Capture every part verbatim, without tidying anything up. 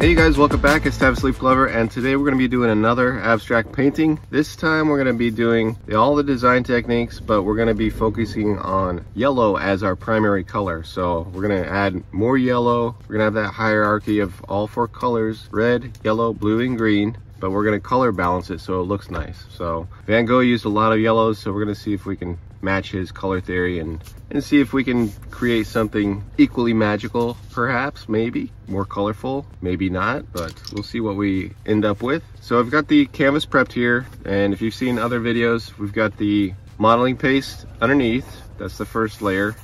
Hey you guys, welcome back. It's Tavis Leaf Glover, and today we're going to be doing another abstract painting. This time we're going to be doing the, all the design techniques, but we're going to be focusing on yellow as our primary color. So we're going to add more yellow. We're going to have that hierarchy of all four colors: red, yellow, blue, and green. But we're going to color balance it so it looks nice. So Van Gogh used a lot of yellows, so we're going to see if we can match his color theory and and see if we can create something equally magical, perhaps, maybe more colorful, maybe not, but we'll see what we end up with. So I've got the canvas prepped here, and if you've seen other videos, we've got the modeling paste underneath. That's the first layer,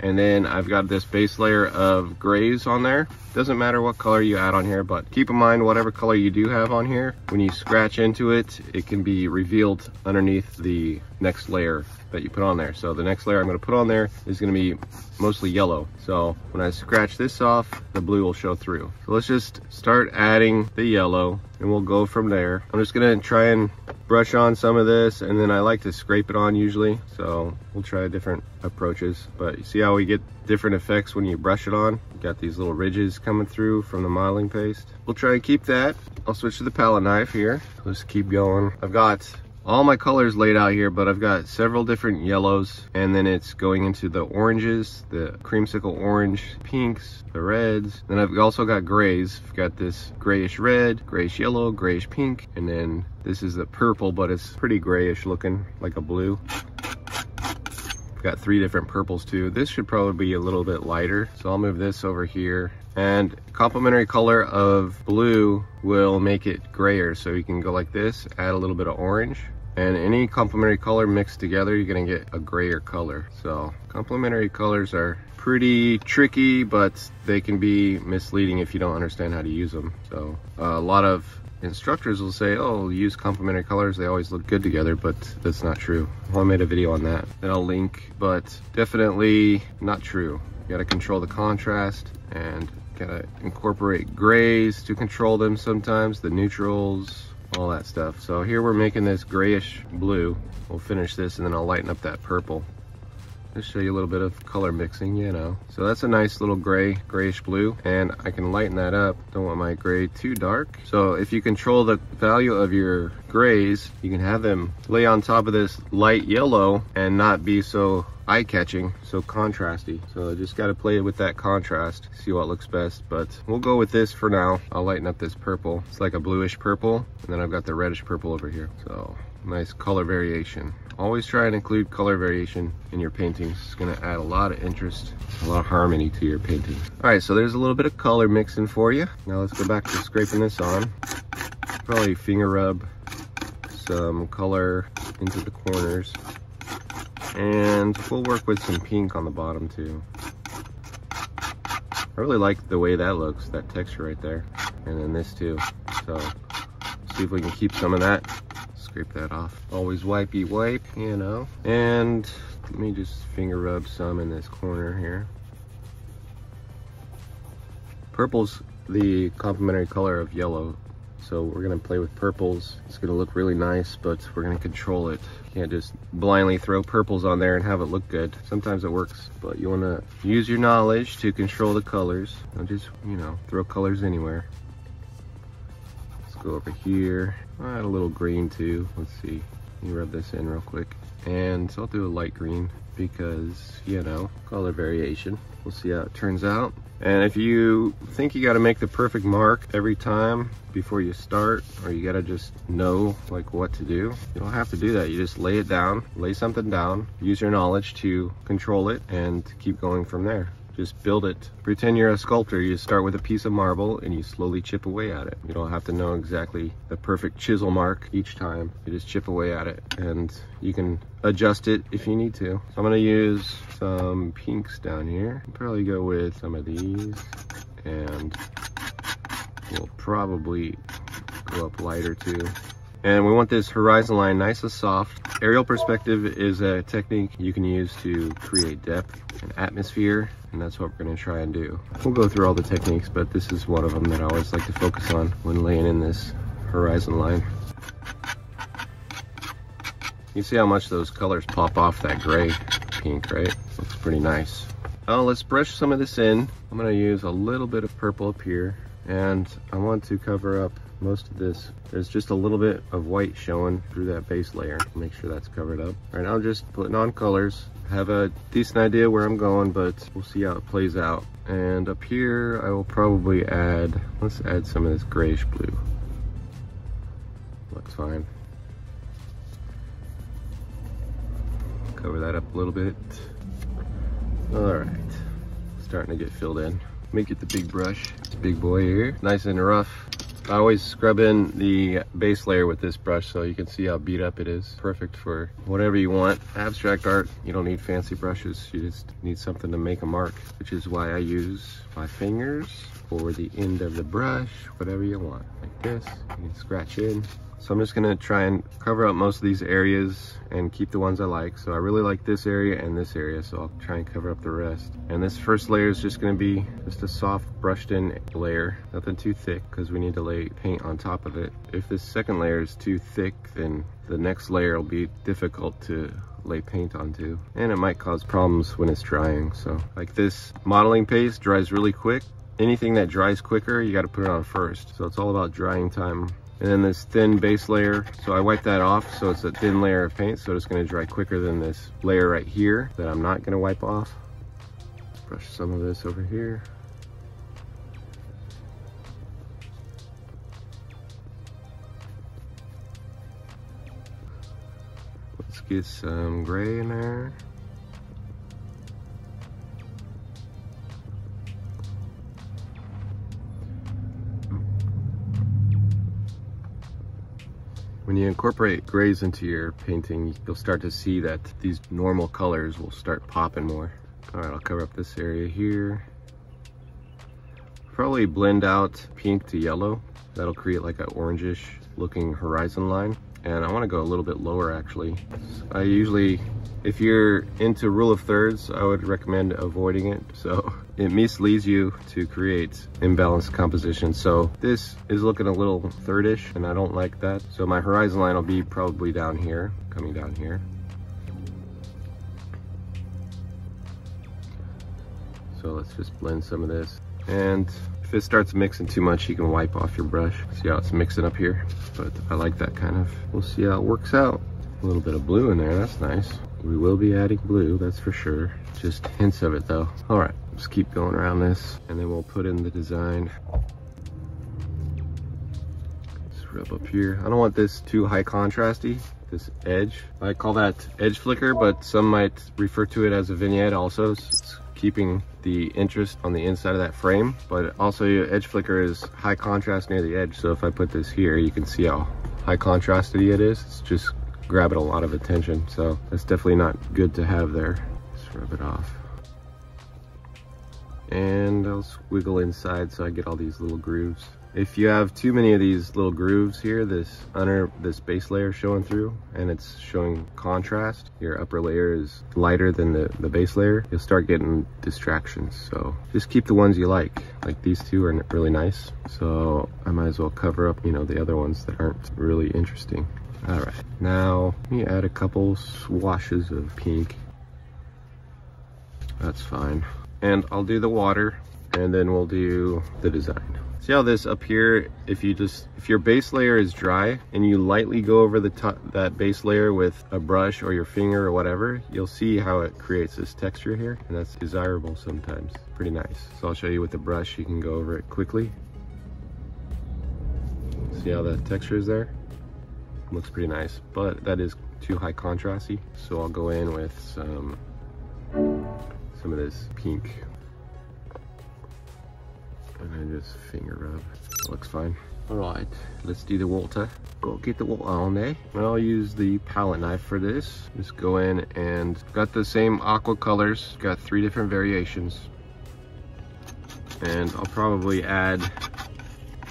and then I've got this base layer of grays on there. Doesn't matter what color you add on here, but keep in mind whatever color you do have on here, when you scratch into it, it can be revealed underneath the next layer that you put on there. So the next layer I'm going to put on there is going to be mostly yellow. So when I scratch this off, the blue will show through. So let's just start adding the yellow and we'll go from there. I'm just going to try and brush on some of this, and then I like to scrape it on usually. So we'll try different approaches, but you see how we get different effects when you brush it on. You got these little ridges coming through from the modeling paste. We'll try and keep that. I'll switch to the palette knife here. Let's keep going. I've got all my colors laid out here, but I've got several different yellows, and then it's going into the oranges, the creamsicle orange, pinks, the reds. Then I've also got grays. I've got this grayish red, grayish yellow, grayish pink, and then this is the purple, but it's pretty grayish looking, like a blue. I've got three different purples too. This should probably be a little bit lighter, so I'll move this over here. And complementary color of blue will make it grayer, so you can go like this, add a little bit of orange, and any complementary color mixed together, you're gonna get a grayer color. So complementary colors are pretty tricky, but they can be misleading if you don't understand how to use them. So a lot of instructors will say, oh, use complementary colors, they always look good together, but that's not true. Well, I made a video on that that I'll link, but definitely not true. You gotta control the contrast, and gotta incorporate grays to control them sometimes, the neutrals, all that stuff. So here we're making this grayish blue. We'll finish this and then I'll lighten up that purple. Just show you a little bit of color mixing, you know. So that's a nice little gray, grayish blue, and I can lighten that up. Don't want my gray too dark. So if you control the value of your grays, you can have them lay on top of this light yellow and not be so eye-catching, so contrasty. So just got to play with that contrast, see what looks best, but we'll go with this for now. I'll lighten up this purple. It's like a bluish purple, and then I've got the reddish purple over here. So nice color variation. Always try and include color variation in your paintings. It's going to add a lot of interest, a lot of harmony to your painting. All right, so there's a little bit of color mixing for you. Now let's go back to scraping this on. Probably finger rub some color into the corners, and we'll work with some pink on the bottom too. I really like the way that looks, that texture right there, and then this too. So see if we can keep some of that. Scrape that off. Always wipey wipe, you know. And let me just finger rub some in this corner here. Purple's the complementary color of yellow, so we're gonna play with purples. It's gonna look really nice, but we're gonna control it. You can't just blindly throw purples on there and have it look good. Sometimes it works, but you wanna use your knowledge to control the colors. Don't just, you know, throw colors anywhere. Let's go over here. I'll add a little green too. Let's see, let me rub this in real quick. And so I'll do a light green because, you know, color variation. We'll see how it turns out. And if you think you gotta make the perfect mark every time before you start, or you gotta just know like what to do, you don't have to do that. You just lay it down, lay something down, use your knowledge to control it and keep going from there. Just build it. Pretend you're a sculptor. You start with a piece of marble and you slowly chip away at it. You don't have to know exactly the perfect chisel mark each time. You just chip away at it, and you can adjust it if you need to. So I'm gonna use some pinks down here. Probably go with some of these, and we'll probably go up lighter too. And we want this horizon line nice and soft. Aerial perspective is a technique you can use to create depth and atmosphere, and that's what we're gonna try and do. We'll go through all the techniques, but this is one of them that I always like to focus on when laying in this horizon line. You see how much those colors pop off that gray pink, right? Looks pretty nice. Oh, let's brush some of this in. I'm gonna use a little bit of purple up here. and I want to cover up most of this. There's just a little bit of white showing through that base layer. Make sure that's covered up. All right, I'm just putting on colors. Have a decent idea where I'm going, but we'll see how it plays out. And up here, I will probably add, let's add some of this grayish blue. Looks fine. Cover that up a little bit. All right, starting to get filled in. Make it the big brush. It's a big boy here, nice and rough. I always scrub in the base layer with this brush so you can see how beat up it is. Perfect for whatever you want. Abstract art, you don't need fancy brushes. You just need something to make a mark, which is why I use my fingers or the end of the brush, whatever you want. Like this, you can scratch in. So I'm just gonna try and cover up most of these areas and keep the ones I like. So I really like this area and this area, so I'll try and cover up the rest. And this first layer is just gonna be just a soft brushed in layer, nothing too thick, because we need to lay paint on top of it. If this second layer is too thick, then the next layer will be difficult to lay paint onto, and it might cause problems when it's drying. So like this modeling paste dries really quick. Anything that dries quicker, you gotta put it on first. So it's all about drying time. And then this thin base layer, so I wipe that off, so it's a thin layer of paint, so it's gonna dry quicker than this layer right here that I'm not gonna wipe off. Brush some of this over here. Let's get some gray in there. When you incorporate grays into your painting, you'll start to see that these normal colors will start popping more. All right, I'll cover up this area here. Probably blend out pink to yellow. That'll create like an orangish looking horizon line. And I wanna go a little bit lower actually. I usually, if you're into rule of thirds, I would recommend avoiding it. So it misleads you to create imbalanced composition. So this is looking a little thirdish, and I don't like that. So my horizon line will be probably down here, coming down here. So let's just blend some of this. And if it starts mixing too much, you can wipe off your brush. See how it's mixing up here? But I like that kind of, we'll see how it works out. A little bit of blue in there, that's nice. We will be adding blue, that's for sure. Just hints of it though. All right, let's keep going around this, and then we'll put in the design. Just rub up here. I don't want this too high contrasty, this edge. I call that edge flicker, but some might refer to it as a vignette also. It's keeping the interest on the inside of that frame, but also your edge flicker is high contrast near the edge. So if I put this here, you can see how high contrasty it is. It's just grabbing a lot of attention, so that's definitely not good to have there. Just rub it off, and I'll squiggle inside so I get all these little grooves. If you have too many of these little grooves here, this under this base layer showing through, and it's showing contrast, your upper layer is lighter than the, the base layer, you'll start getting distractions. So just keep the ones you like. Like these two are really nice, so I might as well cover up, you know, the other ones that aren't really interesting. All right, now let me add a couple swashes of pink. That's fine. And I'll do the water, and then we'll do the design. See how this up here, if you just, if your base layer is dry and you lightly go over the top, that base layer with a brush or your finger or whatever, you'll see how it creates this texture here, and that's desirable sometimes. Pretty nice. So I'll show you with the brush, you can go over it quickly. See how that texture is there? Looks pretty nice, but that is too high contrasty. So I'll go in with some, some of this pink. And then just finger rub. Looks fine. All right, let's do the water. Go get the water on there. And I'll use the palette knife for this. Just go in, and got the same aqua colors. Got three different variations. And I'll probably add,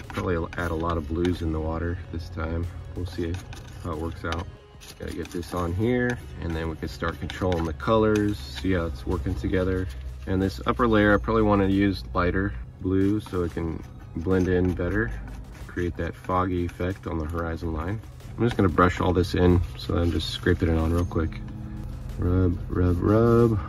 probably add a lot of blues in the water this time. We'll see how it works out. Gotta get this on here, and then we can start controlling the colors, see how it's working together. And this upper layer, I probably want to use lighter blue so it can blend in better, create that foggy effect on the horizon line. I'm just gonna brush all this in, so I'm just scraping it on real quick. Rub, rub, rub.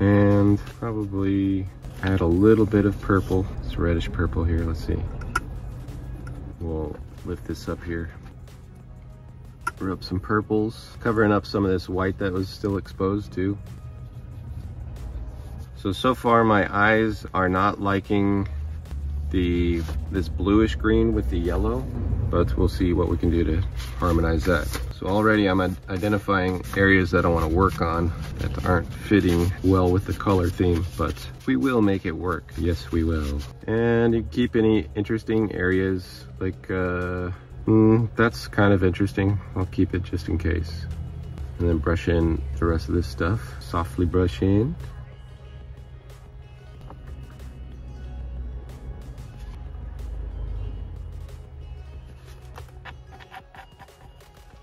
And probably Add a little bit of purple. It's reddish purple here, let's see. We'll lift this up here. Rub some purples, covering up some of this white that was still exposed too. So, so far my eyes are not liking the this bluish green with the yellow, but we'll see what we can do to harmonize that. So already I'm identifying areas that I want to work on that aren't fitting well with the color theme, but we will make it work. Yes, we will. And you keep any interesting areas like, uh, mm, that's kind of interesting. I'll keep it just in case. And then brush in the rest of this stuff. Softly brush in.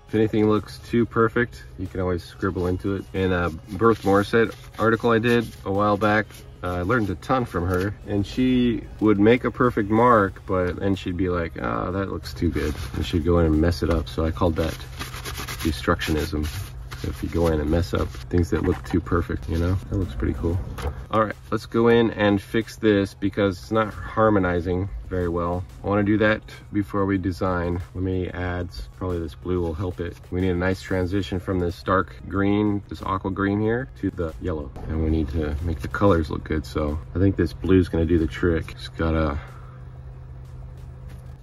If anything looks too perfect, you can always scribble into it. In a Bert Morissette article I did a while back, uh, I learned a ton from her, and she would make a perfect mark, but then she'd be like, ah, oh, that looks too good. And she'd go in and mess it up. So I called that destructionism. So if you go in and mess up things that look too perfect, you know, that looks pretty cool. All right, let's go in and fix this because it's not harmonizing very well. I want to do that before we design. Let me add, probably this blue will help it. We need a nice transition from this dark green, this aqua green here, to the yellow. And we need to make the colors look good. So I think this blue is going to do the trick. Just gotta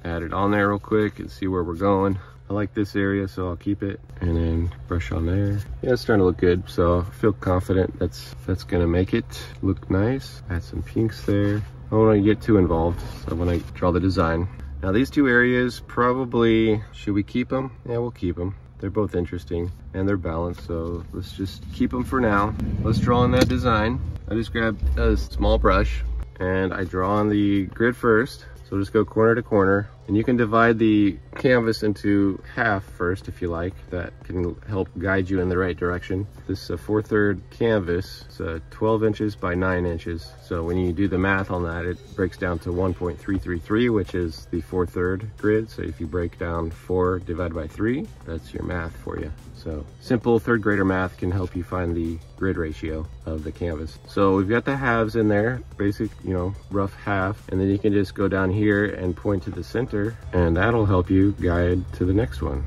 add it on there real quick and see where we're going. I like this area, so I'll keep it, and then brush on there. Yeah, it's starting to look good, so I feel confident that's that's gonna make it look nice. Add some pinks there. I don't want to get too involved, so when I draw the design. Now these two areas, probably, should we keep them? Yeah, we'll keep them. They're both interesting, and they're balanced, so let's just keep them for now. Let's draw on that design. I just grabbed a small brush, and I draw on the grid first. So just go corner to corner, and you can divide the canvas into half first if you like. That can help guide you in the right direction. This is a four-thirds canvas. It's a twelve inches by nine inches. So when you do the math on that, it breaks down to one point three three three, which is the four-thirds grid. So if you break down four divided by three, that's your math for you. So simple third grader math can help you find the grid ratio of the canvas. So we've got the halves in there, basic, you know, rough half, and then you can just go down here and point to the center, and that'll help you guide to the next one.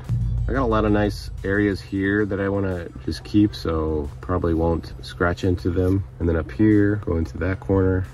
I got a lot of nice areas here that I want to just keep, so probably won't scratch into them. And then up here, go into that corner.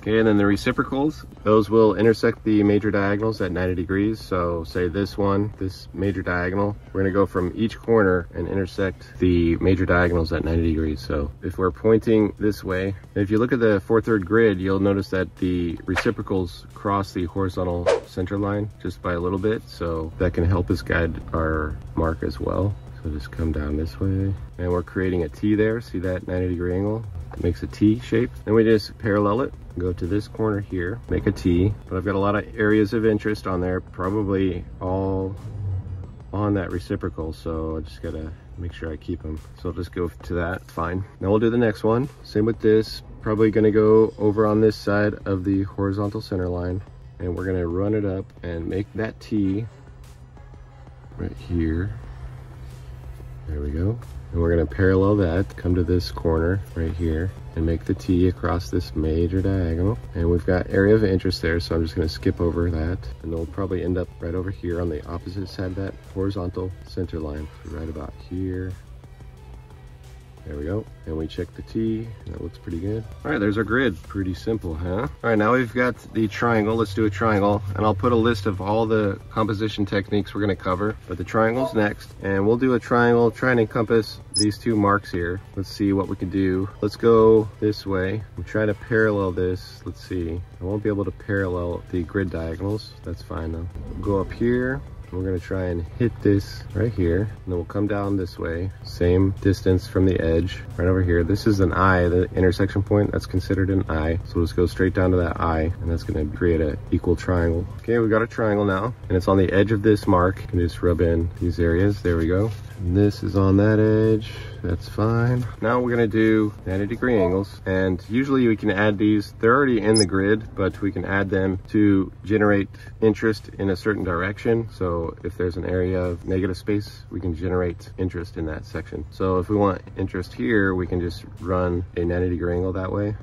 Okay, and then the reciprocals, those will intersect the major diagonals at ninety degrees. So say this one, this major diagonal, we're gonna go from each corner and intersect the major diagonals at ninety degrees. So if we're pointing this way, if you look at the four-thirds grid, you'll notice that the reciprocals cross the horizontal center line just by a little bit. So that can help us guide our mark as well. So just come down this way, and we're creating a T there. See that ninety degree angle? It makes a T shape. Then we just parallel it. Go to this corner here, make a T, but I've got a lot of areas of interest on there, probably all on that reciprocal, so I just gotta make sure I keep them. So I'll just go to that, fine. Now we'll do the next one. Same with this, probably gonna go over on this side of the horizontal center line, and we're gonna run it up and make that T right here. There we go. And we're gonna parallel that, come to this corner right here, and make the T across this major diagonal. And we've got area of interest there, so I'm just gonna skip over that. And we'll probably end up right over here on the opposite side of that horizontal center line, so right about here. There we go. And we check the T, that looks pretty good. All right, there's our grid. Pretty simple, huh? All right, now we've got the triangle. Let's do a triangle, and I'll put a list of all the composition techniques we're gonna cover, but the triangle's next, and we'll do a triangle, try and encompass these two marks here. Let's see what we can do. Let's go this way. I'm trying to parallel this. Let's see. I won't be able to parallel the grid diagonals. That's fine though. Go up here. We're gonna try and hit this right here, and then we'll come down this way, same distance from the edge, right over here. This is an I, the intersection point, that's considered an I. So we'll just go straight down to that I, and that's gonna create an equal triangle. Okay, we've got a triangle now, and it's on the edge of this mark. You can just rub in these areas, there we go. and this is on that edge. That's fine. Now we're gonna do ninety degree angles, and usually we can add these. They're already in the grid, but we can add them to generate interest in a certain direction. So if there's an area of negative space, we can generate interest in that section. So if we want interest here, we can just run a ninety degree angle that way.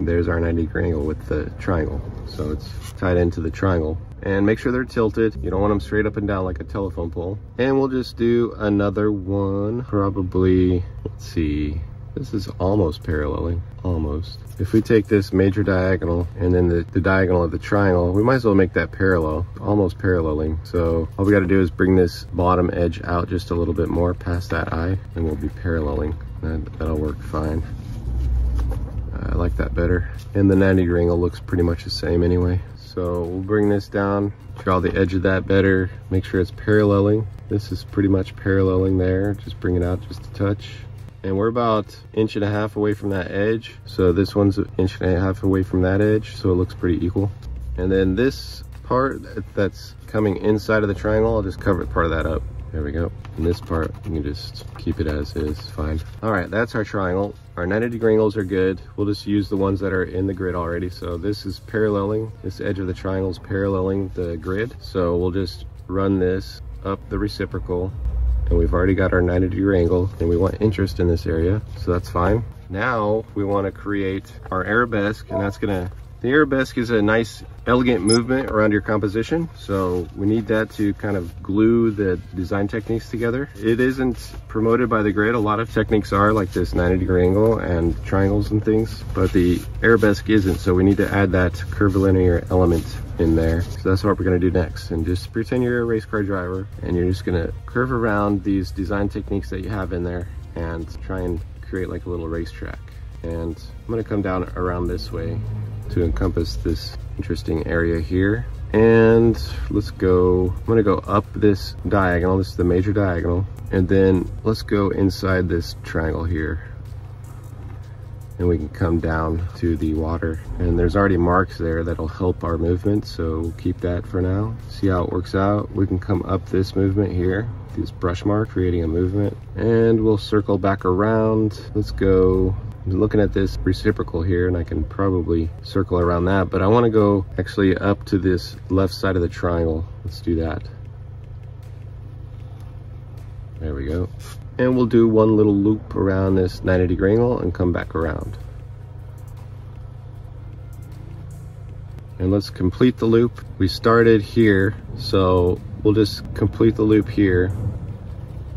There's our ninety degree angle with the triangle. So it's tied into the triangle. And make sure they're tilted. You don't want them straight up and down like a telephone pole. And we'll just do another one. Probably, let's see. This is almost paralleling, almost. If we take this major diagonal and then the, the diagonal of the triangle, we might as well make that parallel, almost paralleling. So all we gotta do is bring this bottom edge out just a little bit more past that eye, and we'll be paralleling. And that'll work fine. I like that better. And the ninety degree angle looks pretty much the same anyway. So we'll bring this down, draw the edge of that better, make sure it's paralleling. This is pretty much paralleling there. Just bring it out just a touch. And we're about an inch and a half away from that edge. So this one's an inch and a half away from that edge. So it looks pretty equal. And then this part that's coming inside of the triangle, I'll just cover part of that up. There we go. And this part, you can just keep it as is, fine. All right, that's our triangle. Our ninety degree angles are good. We'll just use the ones that are in the grid already. So this is paralleling. This edge of the triangle is paralleling the grid. So we'll just run this up the reciprocal. And we've already got our ninety degree angle, and we want interest in this area. So that's fine. Now we want to create our arabesque, and that's gonna, the arabesque is a nice, elegant movement around your composition. So we need that to kind of glue the design techniques together. It isn't promoted by the grid. A lot of techniques are like this ninety degree angle and triangles and things, but the arabesque isn't. So we need to add that curvilinear element in there. So that's what we're gonna do next. And just pretend you're a race car driver, and you're just gonna curve around these design techniques that you have in there and try and create like a little racetrack. And I'm gonna come down around this way to encompass this interesting area here. And let's go, I'm gonna go up this diagonal. This is the major diagonal. And then let's go inside this triangle here. And we can come down to the water. And there's already marks there that'll help our movement. So we'll keep that for now. See how it works out. We can come up this movement here, this brush mark, creating a movement. And we'll circle back around. Let's go. I'm looking at this reciprocal here, and I can probably circle around that, but I want to go actually up to this left side of the triangle. Let's do that. There we go. And we'll do one little loop around this ninety degree angle and come back around. And let's complete the loop. We started here, so we'll just complete the loop here.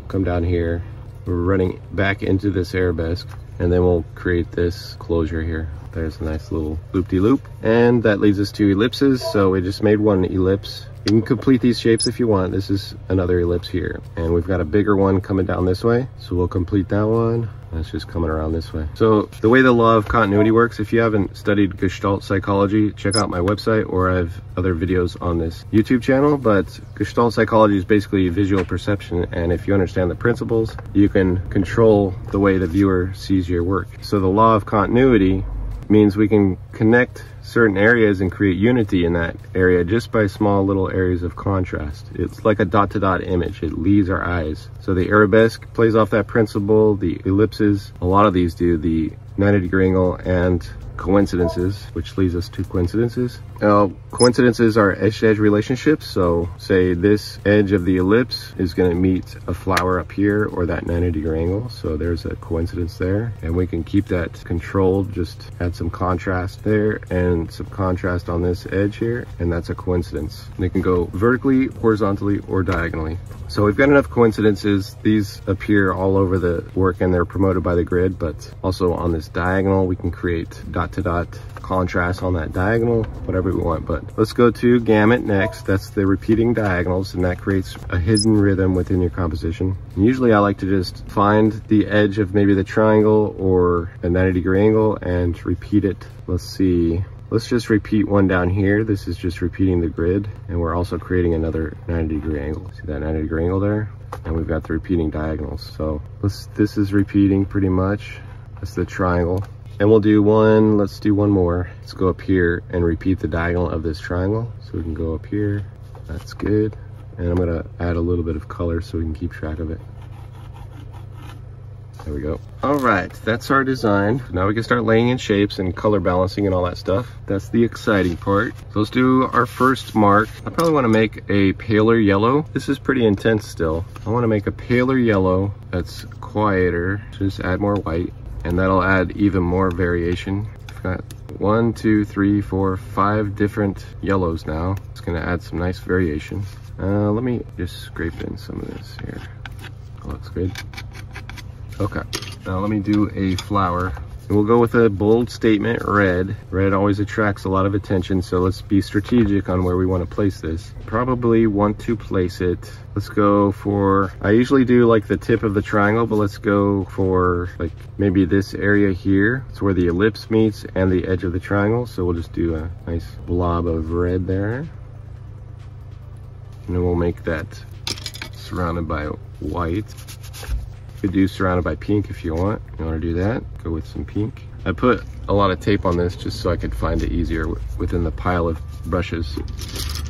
Come down here. We're running back into this arabesque. And then we'll create this closure here. There's a nice little loop-de-loop. And that leads us to ellipses. So we just made one ellipse. You can complete these shapes if you want. This is another ellipse here. And we've got a bigger one coming down this way. So we'll complete that one. That's just coming around this way. So the way the law of continuity works, if you haven't studied Gestalt psychology, check out my website, or I have other videos on this YouTube channel. But Gestalt psychology is basically visual perception. And if you understand the principles, you can control the way the viewer sees your work. So the law of continuity means we can connect certain areas and create unity in that area just by small little areas of contrast. It's like a dot-to-dot image. It leaves our eyes. So the arabesque plays off that principle, the ellipses, a lot of these do, the ninety degree angle and coincidences, which leads us to coincidences. Now, coincidences are edge-to-edge relationships. So say this edge of the ellipse is gonna meet a flower up here or that ninety degree angle. So there's a coincidence there. And we can keep that controlled, just add some contrast there and some contrast on this edge here. And that's a coincidence. And it can go vertically, horizontally, or diagonally. So we've got enough coincidences. These appear all over the work and they're promoted by the grid, but also on this diagonal, we can create dot to dot contrast on that diagonal, whatever we want. But let's go to gamut next. That's the repeating diagonals, and that creates a hidden rhythm within your composition. And usually I like to just find the edge of maybe the triangle or a ninety degree angle and repeat it. Let's see. Let's just repeat one down here. This is just repeating the grid, and we're also creating another ninety degree angle. See that ninety degree angle there? And we've got the repeating diagonals. So let's, this is repeating pretty much. That's the triangle. And we'll do one, let's do one more. Let's go up here and repeat the diagonal of this triangle. So we can go up here, that's good. And I'm gonna add a little bit of color so we can keep track of it. There we go. All right, that's our design. Now we can start laying in shapes and color balancing and all that stuff. That's the exciting part. So let's do our first mark. I probably wanna make a paler yellow. This is pretty intense still. I wanna make a paler yellow that's quieter. Just add more white, and that'll add even more variation. I've got one, two, three, four, five different yellows now. It's gonna add some nice variation. Uh, let me just scrape in some of this here. That looks good. Okay, now let me do a flower. And we'll go with a bold statement, red. Red always attracts a lot of attention, so let's be strategic on where we want to place this. Probably want to place it. Let's go for, I usually do like the tip of the triangle, but let's go for like maybe this area here. It's where the ellipse meets and the edge of the triangle. So we'll just do a nice blob of red there. And then we'll make that surrounded by white. You could do surrounded by pink if you want. You want to do that, go with some pink. I put a lot of tape on this just so I could find it easier within the pile of brushes.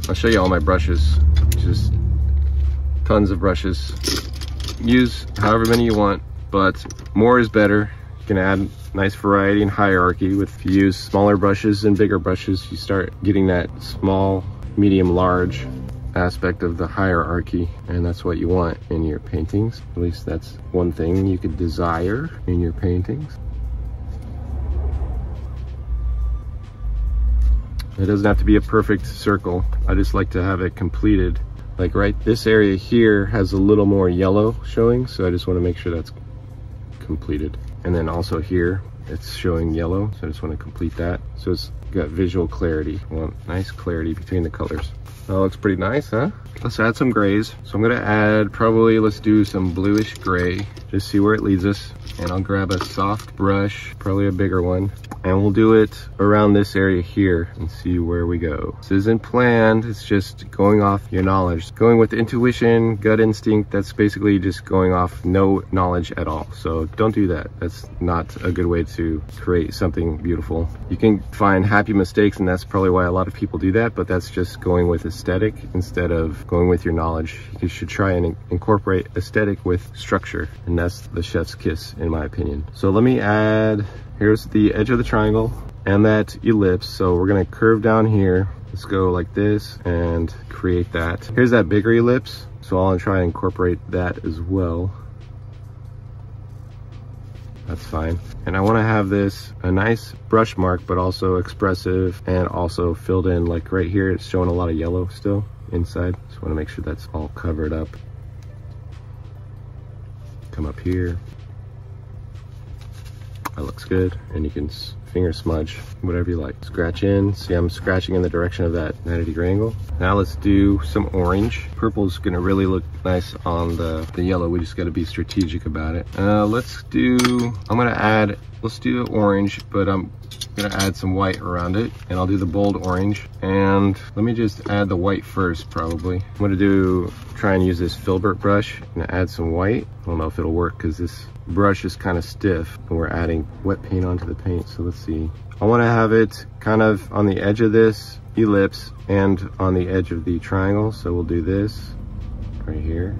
I'll show you all my brushes, just tons of brushes. Use however many you want, but more is better. You can add nice variety and hierarchy with, if you use smaller brushes and bigger brushes, you start getting that small, medium, large aspect of the hierarchy, and that's what you want in your paintings. At least that's one thing you could desire in your paintings. It doesn't have to be a perfect circle. I just like to have it completed. Like right, this area here has a little more yellow showing, so I just want to make sure that's completed. And then also here, it's showing yellow, so I just want to complete that. So it's got visual clarity. I want nice clarity between the colors. That looks pretty nice, huh? Let's add some grays. So I'm gonna add, probably let's do some bluish gray, just see where it leads us. And I'll grab a soft brush, probably a bigger one, and we'll do it around this area here and see where we go. This isn't planned, it's just going off your knowledge. Going with intuition, gut instinct, that's basically just going off no knowledge at all. So don't do that. That's not a good way to create something beautiful. You can find happy mistakes, and that's probably why a lot of people do that, but that's just going with a aesthetic instead of going with your knowledge. You should try and incorporate aesthetic with structure, and that's the chef's kiss in my opinion. So let me add, here's the edge of the triangle and that ellipse, so we're gonna curve down here. Let's go like this and create that. Here's that bigger ellipse, so I'll try and incorporate that as well. That's fine. And I want to have this a nice brush mark, but also expressive and also filled in. Like right here, it's showing a lot of yellow still inside. Just want to make sure that's all covered up. Come up here. That looks good. And you can finger smudge, whatever you like. Scratch in. See, I'm scratching in the direction of that ninety degree angle. Now let's do some orange. Purple's gonna really look nice on the, the yellow. We just gotta be strategic about it. Uh, let's do, I'm gonna add, let's do orange, but I'm gonna add some white around it, and I'll do the bold orange. And let me just add the white first, probably. I'm gonna do, try and use this filbert brush and add some white. I don't know if it'll work because this brush is kind of stiff, and we're adding wet paint onto the paint, so let's see. I wanna have it kind of on the edge of this ellipse and on the edge of the triangle, so we'll do this right here.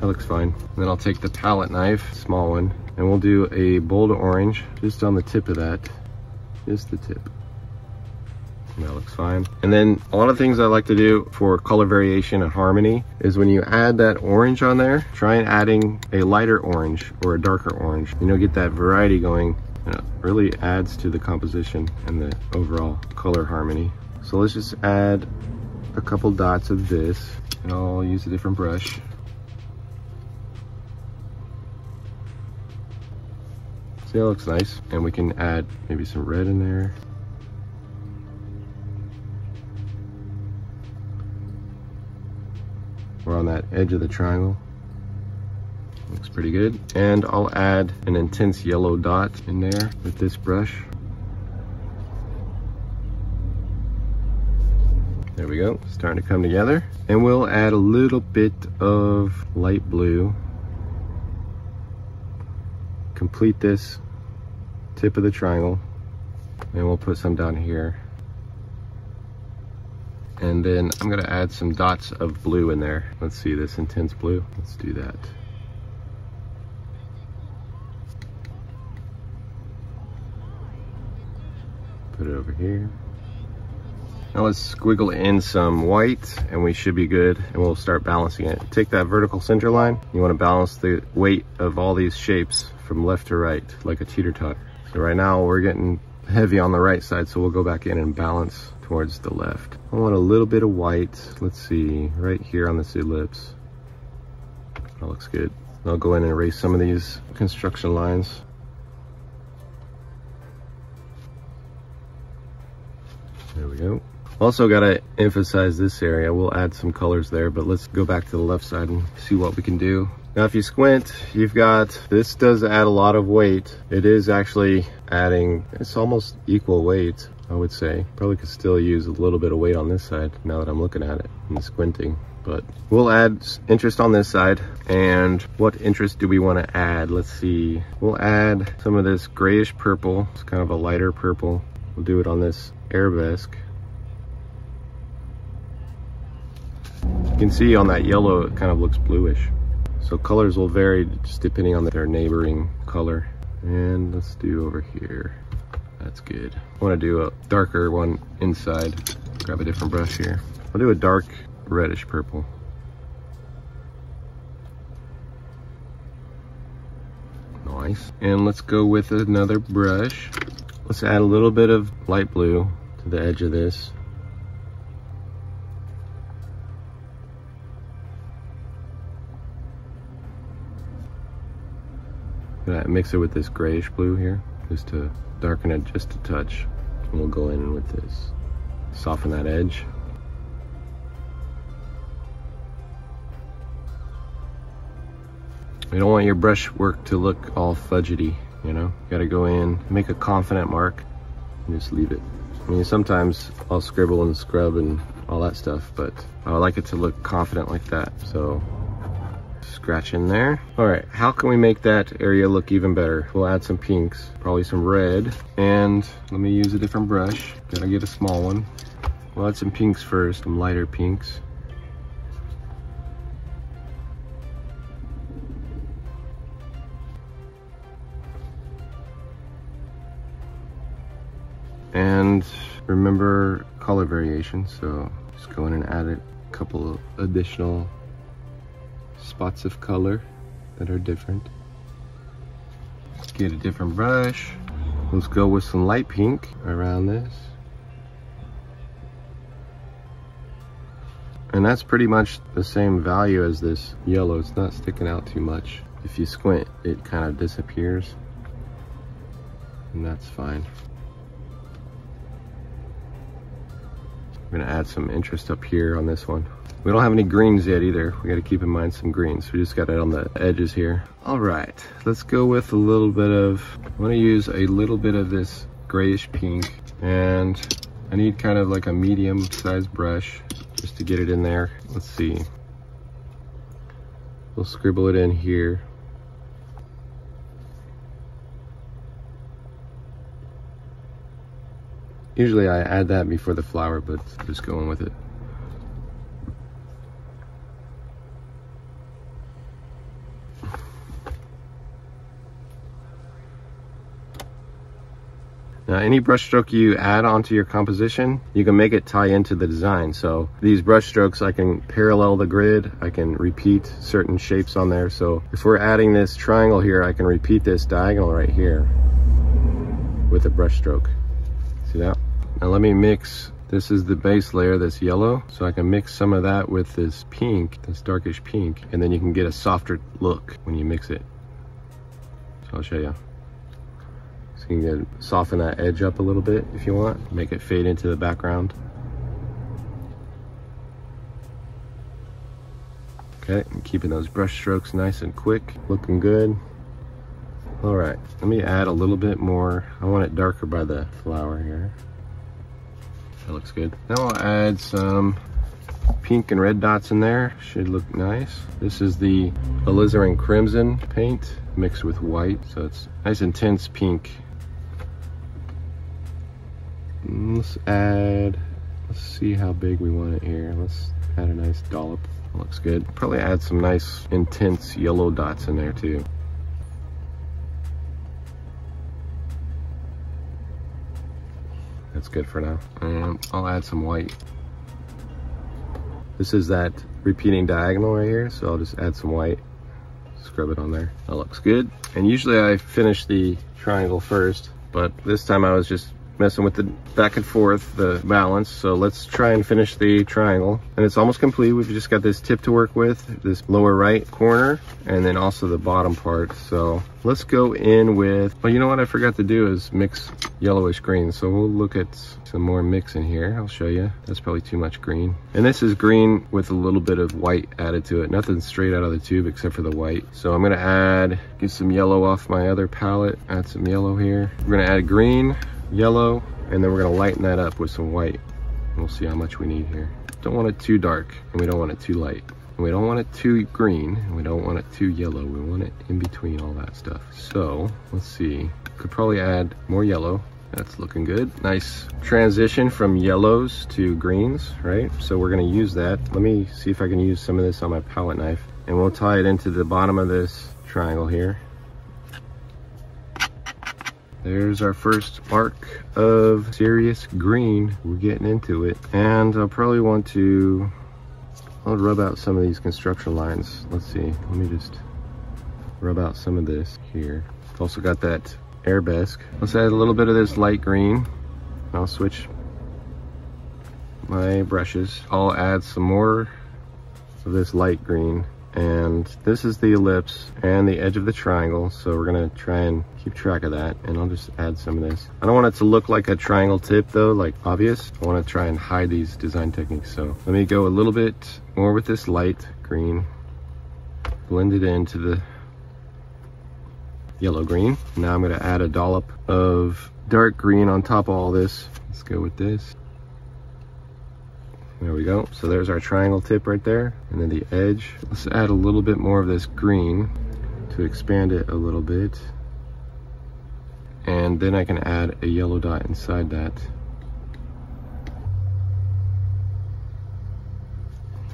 That looks fine. And then I'll take the palette knife, small one, and we'll do a bold orange just on the tip of that. Just the tip. And that looks fine. And then a lot of things I like to do for color variation and harmony is when you add that orange on there, try and adding a lighter orange or a darker orange. You know, get that variety going, and it really adds to the composition and the overall color harmony. So let's just add a couple dots of this, and I'll use a different brush. See, that looks nice. And we can add maybe some red in there. We're on that edge of the triangle. Looks pretty good. And I'll add an intense yellow dot in there with this brush. There we go, starting to come together. And we'll add a little bit of light blue. Complete this tip of the triangle, and we'll put some down here. And then I'm gonna add some dots of blue in there. Let's see this intense blue. Let's do that. Put it over here. Now let's squiggle in some white and we should be good, and we'll start balancing it. Take that vertical center line. You wanna balance the weight of all these shapes from left to right, like a teeter-totter. So right now we're getting heavy on the right side, so we'll go back in and balance towards the left. I want a little bit of white. Let's see, right here on this ellipse. That looks good. I'll go in and erase some of these construction lines. There we go. Also gotta emphasize this area. We'll add some colors there, but let's go back to the left side and see what we can do. Now if you squint, you've got, this does add a lot of weight. It is actually adding, it's almost equal weight, I would say. Probably could still use a little bit of weight on this side now that I'm looking at it and squinting. But we'll add interest on this side. And what interest do we want to add? Let's see. We'll add some of this grayish purple. It's kind of a lighter purple. We'll do it on this arabesque. You can see on that yellow, it kind of looks bluish. So colors will vary just depending on their neighboring color. And let's do over here. That's good. I want to do a darker one inside. Grab a different brush here. I'll do a dark reddish purple. Nice. And let's go with another brush. Let's add a little bit of light blue to the edge of this. Mix it with this grayish blue here, just to darken it just a touch. And we'll go in with this, soften that edge. You don't want your brush work to look all fudgety, you know? You gotta go in, make a confident mark, and just leave it. I mean, sometimes I'll scribble and scrub and all that stuff, but I like it to look confident like that, so. Scratch in there. All right, how can we make that area look even better? We'll add some pinks, probably some red, and let me use a different brush. Gotta get a small one. We'll add some pinks first, some lighter pinks. And remember color variation, so just go in and add a couple of additional spots of color that are different. Let's get a different brush. Let's go with some light pink around this. And that's pretty much the same value as this yellow. It's not sticking out too much. If you squint, it kind of disappears. And that's fine. I'm gonna add some interest up here on this one. We don't have any greens yet either. We gotta keep in mind some greens. We just got it on the edges here. All right, let's go with a little bit of, I wanna use a little bit of this grayish pink, and I need kind of like a medium sized brush just to get it in there. Let's see. We'll scribble it in here. Usually I add that before the flower, but I'm just going with it. Now, any brush stroke you add onto your composition, you can make it tie into the design. So these brush strokes, I can parallel the grid. I can repeat certain shapes on there. So if we're adding this triangle here, I can repeat this diagonal right here with a brush stroke. See that? Now let me mix, this is the base layer, that's yellow. So I can mix some of that with this pink, this darkish pink, and then you can get a softer look when you mix it. So I'll show you. You can soften that edge up a little bit if you want, make it fade into the background. Okay, I'm keeping those brush strokes nice and quick, looking good. All right, let me add a little bit more. I want it darker by the flower here. That looks good. Now I'll add some pink and red dots in there, should look nice. This is the alizarin crimson paint mixed with white, so it's nice intense pink. Let's add Let's see how big we want it here. Let's add a nice dollop. That looks good. Probably add some nice intense yellow dots in there too. That's good for now. And I'll add some white. This is that repeating diagonal right here, so I'll just add some white. Scrub it on there. That looks good. And usually I finish the triangle first, but this time I was just messing with the back and forth, the balance. So let's try and finish the triangle. And it's almost complete. We've just got this tip to work with, this lower right corner, and then also the bottom part. So let's go in with, well, you know what I forgot to do is mix yellowish green. So we'll look at some more mix in here. I'll show you. That's probably too much green. And this is green with a little bit of white added to it. Nothing straight out of the tube except for the white. So I'm gonna add, get some yellow off my other palette, add some yellow here. We're gonna add green, yellow, and then we're gonna lighten that up with some white. We'll see how much we need here. Don't want it too dark, and we don't want it too light. And we don't want it too green, and we don't want it too yellow. We want it in between all that stuff. So, let's see. Could probably add more yellow. That's looking good. Nice transition from yellows to greens, right? So we're gonna use that. Let me see if I can use some of this on my palette knife, and we'll tie it into the bottom of this triangle here. There's our first arc of serious green. We're getting into it. And I'll probably want to, I'll rub out some of these construction lines. Let's see, let me just rub out some of this here. Also got that arabesque. Let's add a little bit of this light green. I'll switch my brushes. I'll add some more of this light green. And this is the ellipse and the edge of the triangle, so we're gonna try and keep track of that. And I'll just add some of this. I don't want it to look like a triangle tip though, like obvious. I want to try and hide these design techniques, so let me go a little bit more with this light green, blend it into the yellow green. Now I'm going to add a dollop of dark green on top of all this. Let's go with this. There we go. So there's our triangle tip right there, and then the edge. Let's add a little bit more of this green to expand it a little bit. And then I can add a yellow dot inside that.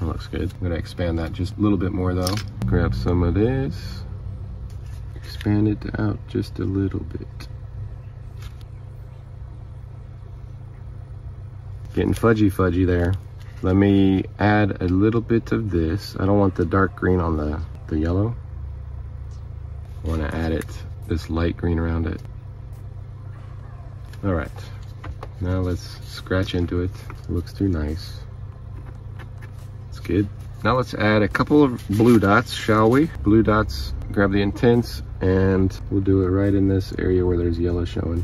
That looks good. I'm gonna expand that just a little bit more though. Grab some of this, expand it out just a little bit. Getting fudgy fudgy there. Let me add a little bit of this. I don't want the dark green on the, the yellow. I want to add it, this light green around it. All right, now let's scratch into it. It looks too nice. It's good. Now let's add a couple of blue dots, shall we? Blue dots, grab the intense, and we'll do it right in this area where there's yellow showing.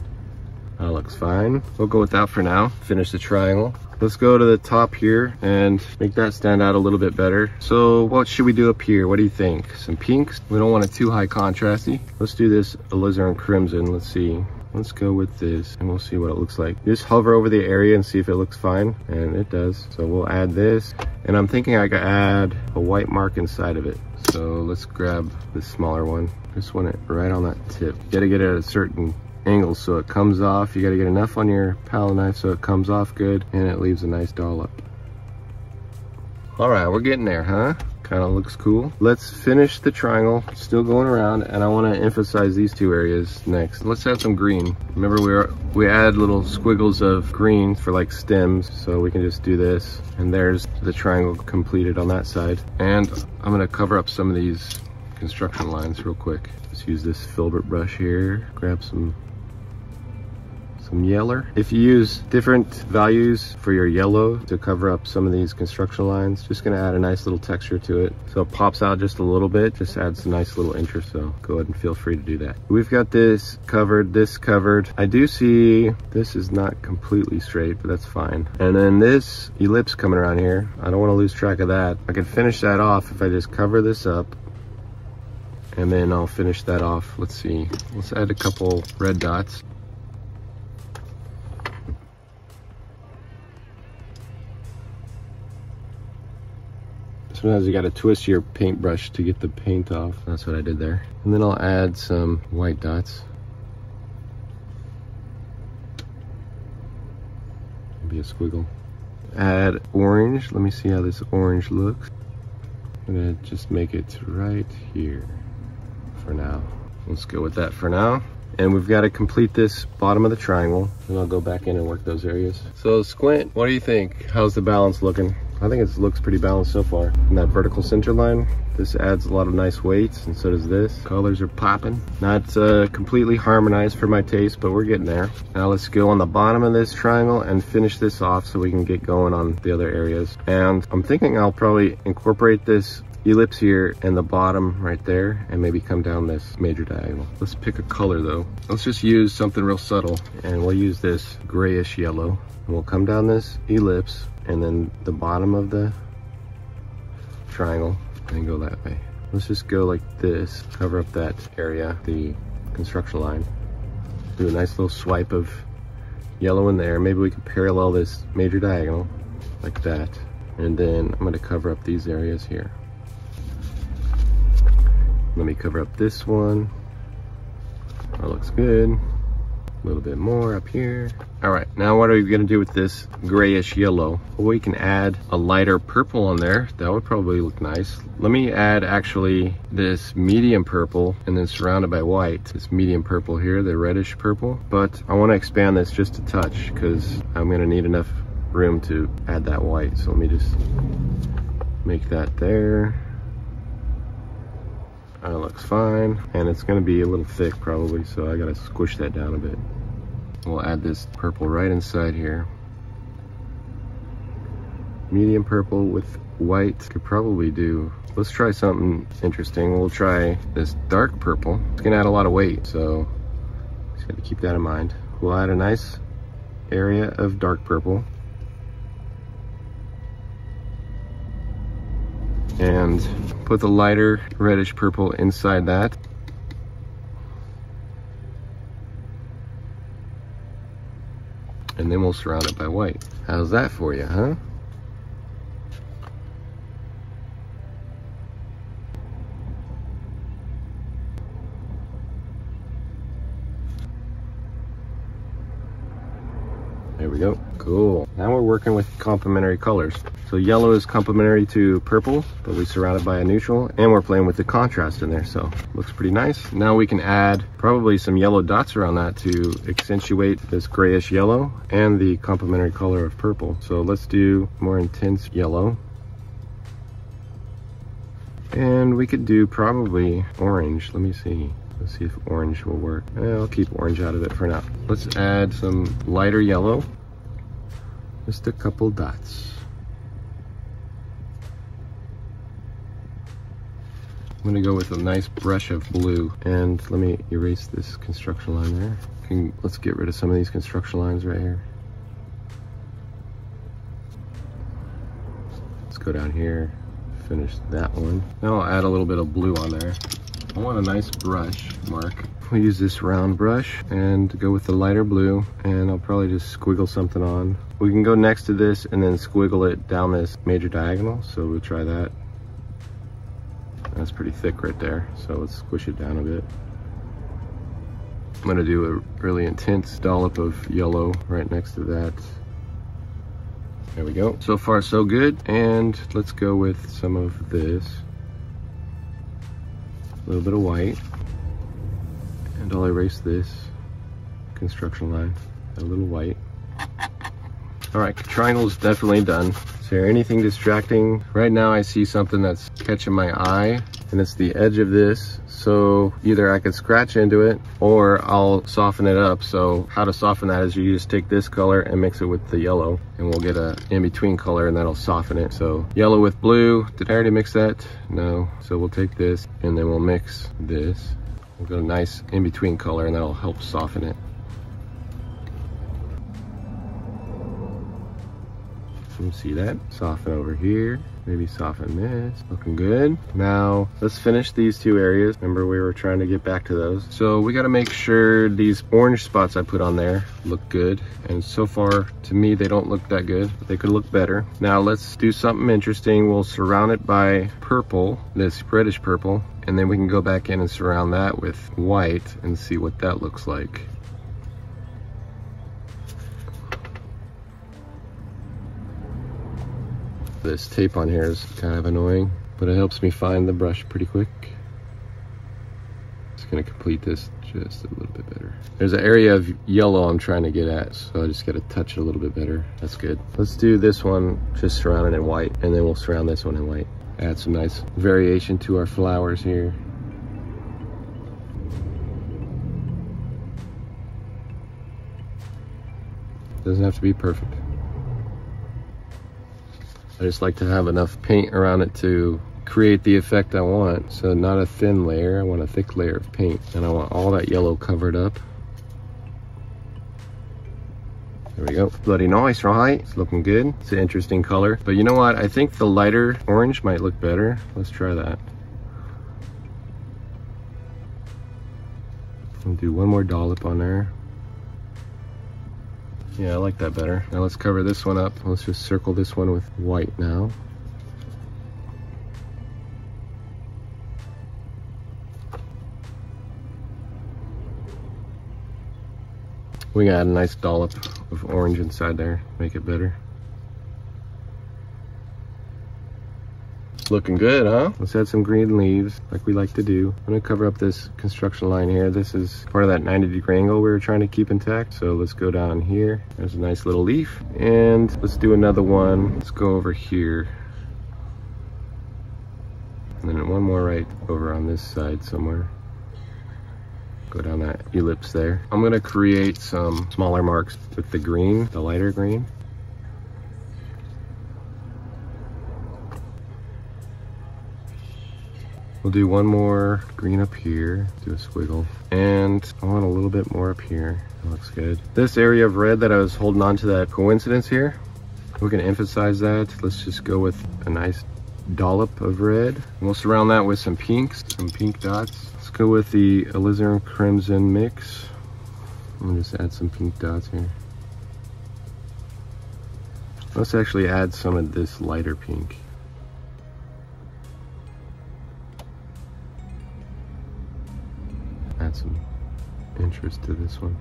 That looks fine. We'll go with that for now. Finish the triangle. Let's go to the top here and make that stand out a little bit better. So what should we do up here? What do you think? Some pinks? We don't want it too high contrasty. Let's do this alizarin crimson. Let's see. Let's go with this and we'll see what it looks like. Just hover over the area and see if it looks fine. And it does. So we'll add this. And I'm thinking I could add a white mark inside of it. So let's grab this smaller one. Just want it right on that tip. You gotta get it at a certain angle so it comes off. You got to get enough on your palette knife so it comes off good and it leaves a nice dollop. All right, we're getting there, huh? Kind of looks cool. Let's finish the triangle. Still going around, and I want to emphasize these two areas next. Let's add some green. Remember, we are, we add little squiggles of green for like stems, so we can just do this. And there's the triangle completed on that side. And I'm going to cover up some of these construction lines real quick. Just use this filbert brush here. Grab some some yeller. If you use different values for your yellow to cover up some of these construction lines, just gonna add a nice little texture to it. So it pops out just a little bit, just adds a nice little interest. So go ahead and feel free to do that. We've got this covered, this covered. I do see this is not completely straight, but that's fine. And then this ellipse coming around here. I don't wanna lose track of that. I can finish that off if I just cover this up. And then I'll finish that off. Let's see. Let's add a couple red dots. Sometimes you gotta twist your paintbrush to get the paint off. That's what I did there. And then I'll add some white dots. It'll be a squiggle. add orange. Let me see how this orange looks. I'm gonna just make it right here for now. Let's go with that for now. And we've got to complete this bottom of the triangle, and I'll go back in and work those areas. So squint, what do you think? How's the balance looking? I think it looks pretty balanced so far. And that vertical center line, this adds a lot of nice weights, and so does this. Colors are popping. Not uh, completely harmonized for my taste, but we're getting there. Now let's go on the bottom of this triangle and finish this off so we can get going on the other areas. And I'm thinking I'll probably incorporate this ellipse here and the bottom right there, and maybe come down this major diagonal. Let's pick a color though. Let's just use something real subtle, and we'll use this grayish yellow. And we'll come down this ellipse and then the bottom of the triangle and go that way. Let's just go like this, cover up that area, the construction line. Do a nice little swipe of yellow in there. Maybe we can parallel this major diagonal like that. And then I'm going to cover up these areas here. Let me cover up this one. That looks good. A little bit more up here. All right, now what are we gonna do with this grayish yellow? Well, we can add a lighter purple on there. That would probably look nice. Let me add actually this medium purple and then surrounded by white. This medium purple here, the reddish purple. But I wanna expand this just a touch because I'm gonna need enough room to add that white. So let me just make that there. That looks fine, and it's gonna be a little thick probably, so I gotta squish that down a bit. We'll add this purple right inside here. Medium purple with white could probably do. Let's try something interesting. We'll try this dark purple. It's gonna add a lot of weight, so just gotta keep that in mind. We'll add a nice area of dark purple. And put the lighter reddish purple inside that. And then we'll surround it by white. How's that for you, huh? There we go. Cool. Now we're working with complementary colors. So yellow is complementary to purple, but we surround it by a neutral, and we're playing with the contrast in there, so looks pretty nice. Now we can add probably some yellow dots around that to accentuate this grayish yellow and the complementary color of purple. So let's do more intense yellow. And we could do probably orange. Let me see. Let's see if orange will work. I'll keep orange out of it for now. Let's add some lighter yellow. Just a couple dots. I'm gonna go with a nice brush of blue. And let me erase this construction line there. Can, let's get rid of some of these construction lines right here. Let's go down here, finish that one. Now I'll add a little bit of blue on there. I want a nice brush mark. We'll use this round brush and go with the lighter blue, and I'll probably just squiggle something on. We can go next to this and then squiggle it down this major diagonal, so we'll try that. That's pretty thick right there, so let's squish it down a bit. I'm gonna do a really intense dollop of yellow right next to that. There we go. So far so good, and let's go with some of this. A little bit of white, and I'll erase this construction line, a little white. All right, triangle's definitely done. Is there anything distracting? Right now I see something that's catching my eye, and it's the edge of this. So either I could scratch into it or I'll soften it up. So how to soften that is you just take this color and mix it with the yellow, and we'll get a in-between color, and that'll soften it. So yellow with blue, did I already mix that? No, so we'll take this and then we'll mix this. We'll get a nice in-between color, and that'll help soften it. You can see that, soften over here. Maybe soften this, looking good. Now, let's finish these two areas. Remember, we were trying to get back to those. So we gotta make sure these orange spots I put on there look good. And so far, to me, they don't look that good. They could look better. Now let's do something interesting. We'll surround it by purple, this reddish purple, and then we can go back in and surround that with white and see what that looks like. This tape on here is kind of annoying, but it helps me find the brush pretty quick. Just gonna complete this just a little bit better. There's an area of yellow I'm trying to get at, so I just gotta touch it a little bit better. That's good. Let's do this one, just surround it in white, and then we'll surround this one in white. Add some nice variation to our flowers here. Doesn't have to be perfect. I just like to have enough paint around it to create the effect I want. So not a thin layer, I want a thick layer of paint. And I want all that yellow covered up. There we go. Bloody nice, right? It's looking good. It's an interesting color. But you know what? I think the lighter orange might look better. Let's try that. I'll do one more dollop on there. Yeah, I like that better. Now let's cover this one up. Let's just circle this one with white now. We can add a nice dollop of orange inside there, make it better. Looking good, huh? Let's add some green leaves like we like to do. I'm gonna cover up this construction line here. This is part of that ninety degree angle we were trying to keep intact. So let's go down here. There's a nice little leaf. And let's do another one. Let's go over here. And then one more right over on this side somewhere. Go down that ellipse there. I'm gonna create some smaller marks with the green, the lighter green. We'll do one more green up here, do a squiggle. And I want a little bit more up here. That looks good. This area of red that I was holding on to, that coincidence here, we're gonna emphasize that. Let's just go with a nice dollop of red. And we'll surround that with some pinks, some pink dots. Let's go with the alizarin crimson mix. I'm gonna just add some pink dots here. Let's actually add some of this lighter pink. Some interest to this one.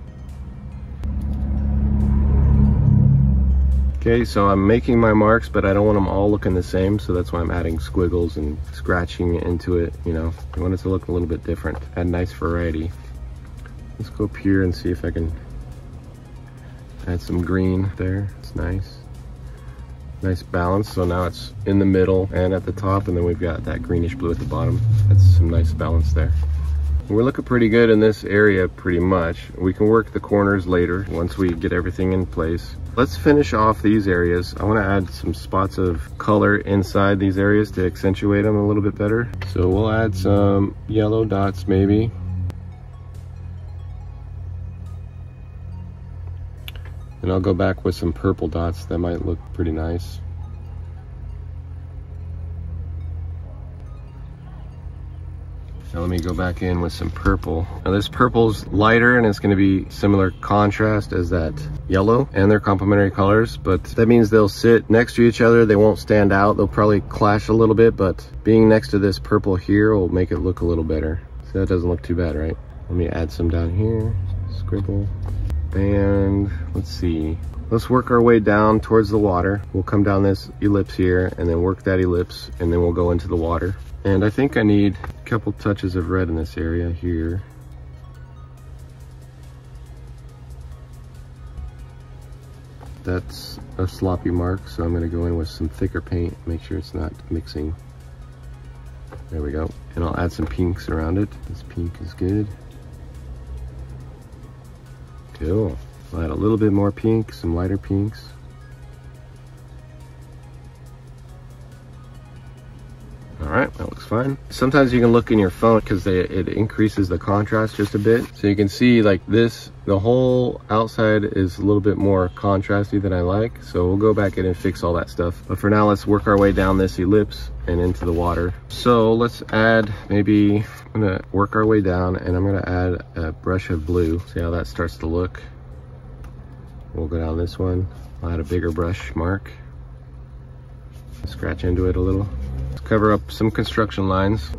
Okay, so I'm making my marks, but I don't want them all looking the same, so that's why I'm adding squiggles and scratching into it, you know. I want it to look a little bit different, add nice variety. Let's go up here and see if I can add some green there. It's nice. Nice balance, so now it's in the middle and at the top, and then we've got that greenish blue at the bottom. That's some nice balance there. We're looking pretty good in this area pretty much. We can work the corners later once we get everything in place. Let's finish off these areas. I want to add some spots of color inside these areas to accentuate them a little bit better. So we'll add some yellow dots maybe. And I'll go back with some purple dots. That might look pretty nice. Now let me go back in with some purple. Now this purple's lighter and it's gonna be similar contrast as that yellow, and they're complementary colors, but that means they'll sit next to each other. They won't stand out. They'll probably clash a little bit, but being next to this purple here will make it look a little better. So that doesn't look too bad, right? Let me add some down here, scribble, and let's see. Let's work our way down towards the water. We'll come down this ellipse here and then work that ellipse, and then we'll go into the water. And I think I need a couple touches of red in this area here. That's a sloppy mark, so I'm gonna go in with some thicker paint, make sure it's not mixing. There we go. And I'll add some pinks around it. This pink is good. Cool. I'll add a little bit more pink, some lighter pinks. All right, that looks fine. Sometimes you can look in your phone because it increases the contrast just a bit. So you can see like this, the whole outside is a little bit more contrasty than I like. So we'll go back in and fix all that stuff. But for now, let's work our way down this ellipse and into the water. So let's add maybe, I'm gonna work our way down and I'm gonna add a brush of blue. See how that starts to look. We'll go down this one. I'll add a bigger brush mark. Scratch into it a little. Let's cover up some construction lines.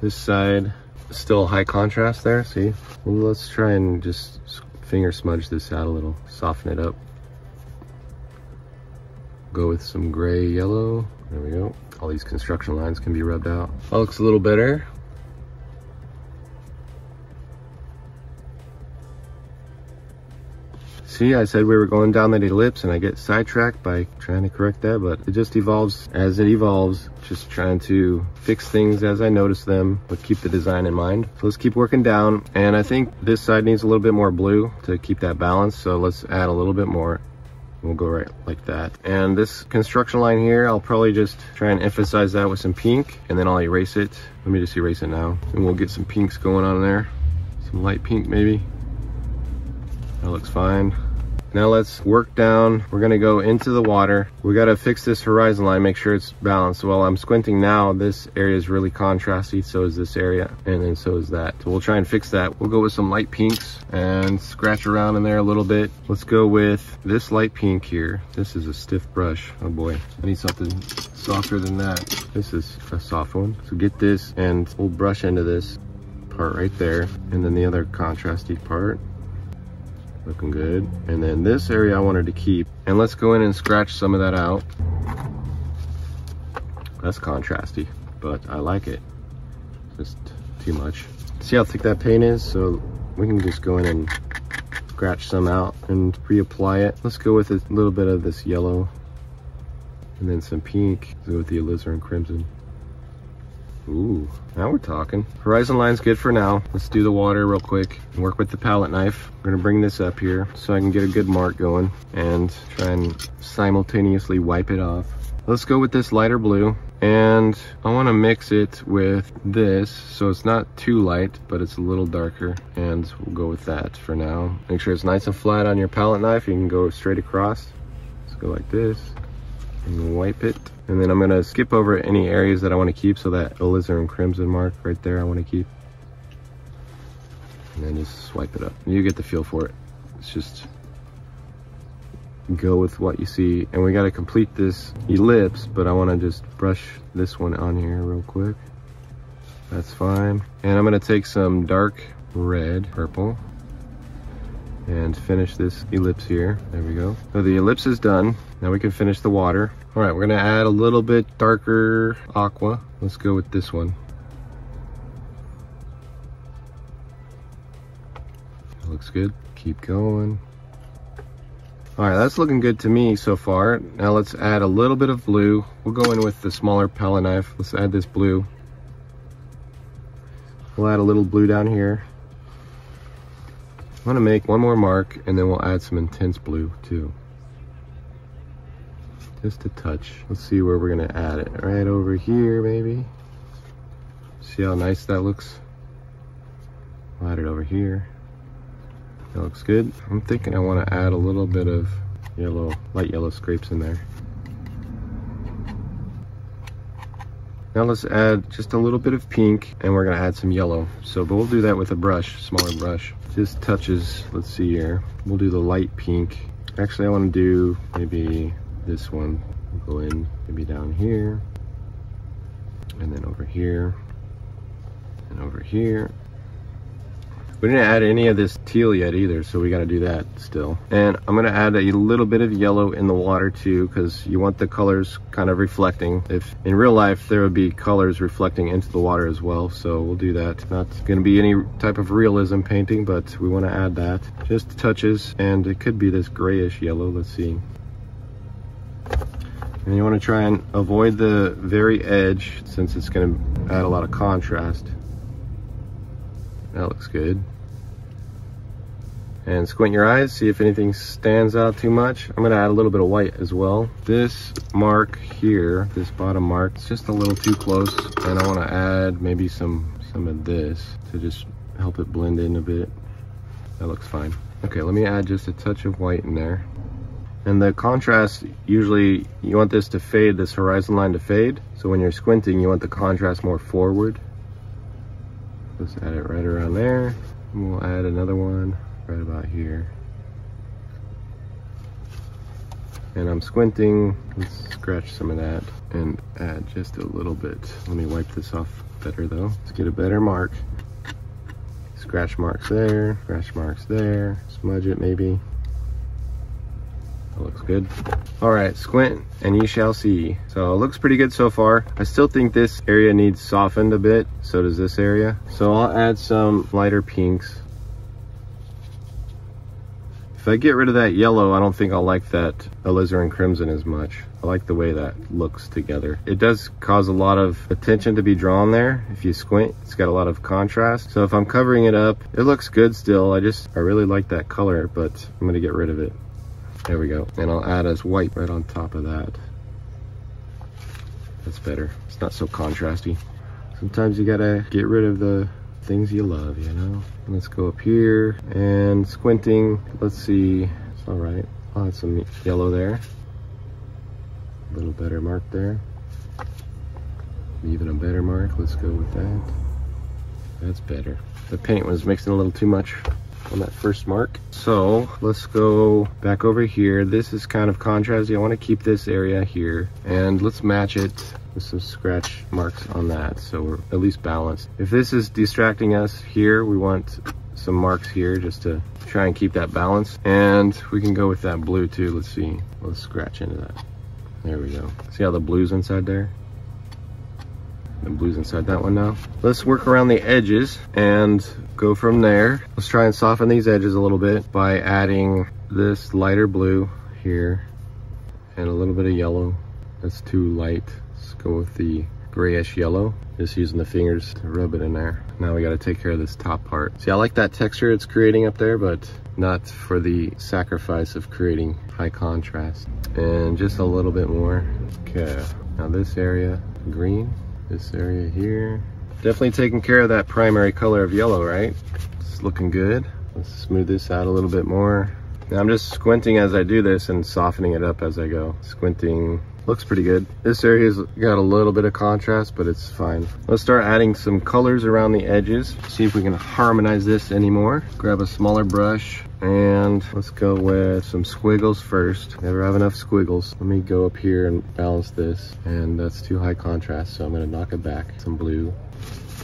This side, still high contrast there, see? Well, let's try and just finger smudge this out a little, soften it up. Go with some gray yellow. There we go. All these construction lines can be rubbed out. That looks a little better. See, I said we were going down that ellipse and I get sidetracked by trying to correct that, but it just evolves as it evolves, just trying to fix things as I notice them, but keep the design in mind. So let's keep working down. And I think this side needs a little bit more blue to keep that balance. So let's add a little bit more. We'll go right like that. And this construction line here, I'll probably just try and emphasize that with some pink and then I'll erase it. Let me just erase it now. And we'll get some pinks going on there. Some light pink maybe. That looks fine. Now let's work down. We're gonna go into the water. We gotta fix this horizon line, make sure it's balanced. While I'm squinting now, this area is really contrasty, so is this area, and then so is that. So we'll try and fix that. We'll go with some light pinks and scratch around in there a little bit. Let's go with this light pink here. This is a stiff brush. Oh boy, I need something softer than that. This is a soft one. So get this and we'll brush into this part right there, and then the other contrasty part. Looking good. And then this area I wanted to keep. And let's go in and scratch some of that out. That's contrasty, but I like it. Just too much. See how thick that paint is? So we can just go in and scratch some out and reapply it. Let's go with a little bit of this yellow and then some pink. Let's go with the alizarin crimson. Ooh, now we're talking. Horizon line's good for now. Let's do the water real quick and work with the palette knife. We're gonna bring this up here so I can get a good mark going and try and simultaneously wipe it off. Let's go with this lighter blue, and I wanna mix it with this so it's not too light, but it's a little darker, and we'll go with that for now. Make sure it's nice and flat on your palette knife. You can go straight across. Let's go like this and wipe it. And then I'm gonna skip over any areas that I wanna keep, so that alizarin crimson mark right there I wanna keep. And then just swipe it up. You get the feel for it. It's just go with what you see. And we gotta complete this ellipse, but I wanna just brush this one on here real quick. That's fine. And I'm gonna take some dark red, purple, and finish this ellipse here. There we go. So the ellipse is done. Now we can finish the water. All right, we're gonna add a little bit darker aqua. Let's go with this one. It looks good. Keep going. All right, that's looking good to me so far. Now let's add a little bit of blue. We'll go in with the smaller palette knife. Let's add this blue. We'll add a little blue down here. I'm gonna make one more mark, and then we'll add some intense blue too. Just a touch. Let's see where we're gonna add it. Right over here, maybe. See how nice that looks? We'll add it over here. That looks good. I'm thinking I wanna add a little bit of yellow, light yellow scrapes in there. Now let's add just a little bit of pink, and we're gonna add some yellow. So, but we'll do that with a brush, smaller brush. Just touches, let's see here. We'll do the light pink. Actually, I wanna do maybe this one. We'll go in, maybe down here, and then over here, and over here. We didn't add any of this teal yet either, so we gotta do that still. And I'm gonna add a little bit of yellow in the water too, because you want the colors kind of reflecting. If in real life, there would be colors reflecting into the water as well, so we'll do that. Not gonna be any type of realism painting, but we wanna add that. Just touches, and it could be this grayish yellow, let's see. And you wanna try and avoid the very edge, since it's gonna add a lot of contrast. That looks good. And squint your eyes, see if anything stands out too much. I'm gonna add a little bit of white as well. This mark here, this bottom mark, it's just a little too close, and I wanna add maybe some, some of this to just help it blend in a bit. That looks fine. Okay, let me add just a touch of white in there. And the contrast, usually you want this to fade, this horizon line to fade. So when you're squinting, you want the contrast more forward. Let's add it right around there. And we'll add another one right about here. And I'm squinting. Let's scratch some of that and add just a little bit. Let me wipe this off better though. Let's get a better mark. Scratch marks there, scratch marks there. Smudge it maybe. That looks good. All right, squint and you shall see. So it looks pretty good so far. I still think this area needs softened a bit. So does this area. So I'll add some lighter pinks. If I get rid of that yellow, I don't think I'll like that alizarin crimson as much. I like the way that looks together. It does cause a lot of attention to be drawn there. If you squint, it's got a lot of contrast. So if I'm covering it up, it looks good still. I just, I really like that color, but I'm gonna get rid of it. There we go. And I'll add as white right on top of that. That's better. It's not so contrasty. Sometimes you gotta get rid of the things you love, you know? Let's go up here and squinting. Let's see. It's all right. I'll add some yellow there. A little better mark there. Even a better mark. Let's go with that. That's better. The paint was mixing a little too much on that first mark. So let's go back over here. This is kind of contrasty. I want to keep this area here and let's match it with some scratch marks on that. So we're at least balanced. If this is distracting us here, we want some marks here just to try and keep that balance. And we can go with that blue too. Let's see, let's scratch into that. There we go. See how the blue's inside there? The blue's inside that one now. Let's work around the edges and go from there. Let's try and soften these edges a little bit by adding this lighter blue here and a little bit of yellow. That's too light. Let's go with the grayish yellow. Just using the fingers to rub it in there. Now we got to take care of this top part. See, I like that texture it's creating up there, but not for the sacrifice of creating high contrast. And just a little bit more. Okay, now this area, green. This area here. Definitely taking care of that primary color of yellow, right? It's looking good. Let's smooth this out a little bit more. Now I'm just squinting as I do this and softening it up as I go. Squinting looks pretty good. This area's got a little bit of contrast, but it's fine. Let's start adding some colors around the edges. See if we can harmonize this anymore. Grab a smaller brush and let's go with some squiggles first. Never have enough squiggles. Let me go up here and balance this, and that's too high contrast, so I'm gonna knock it back. Some blue.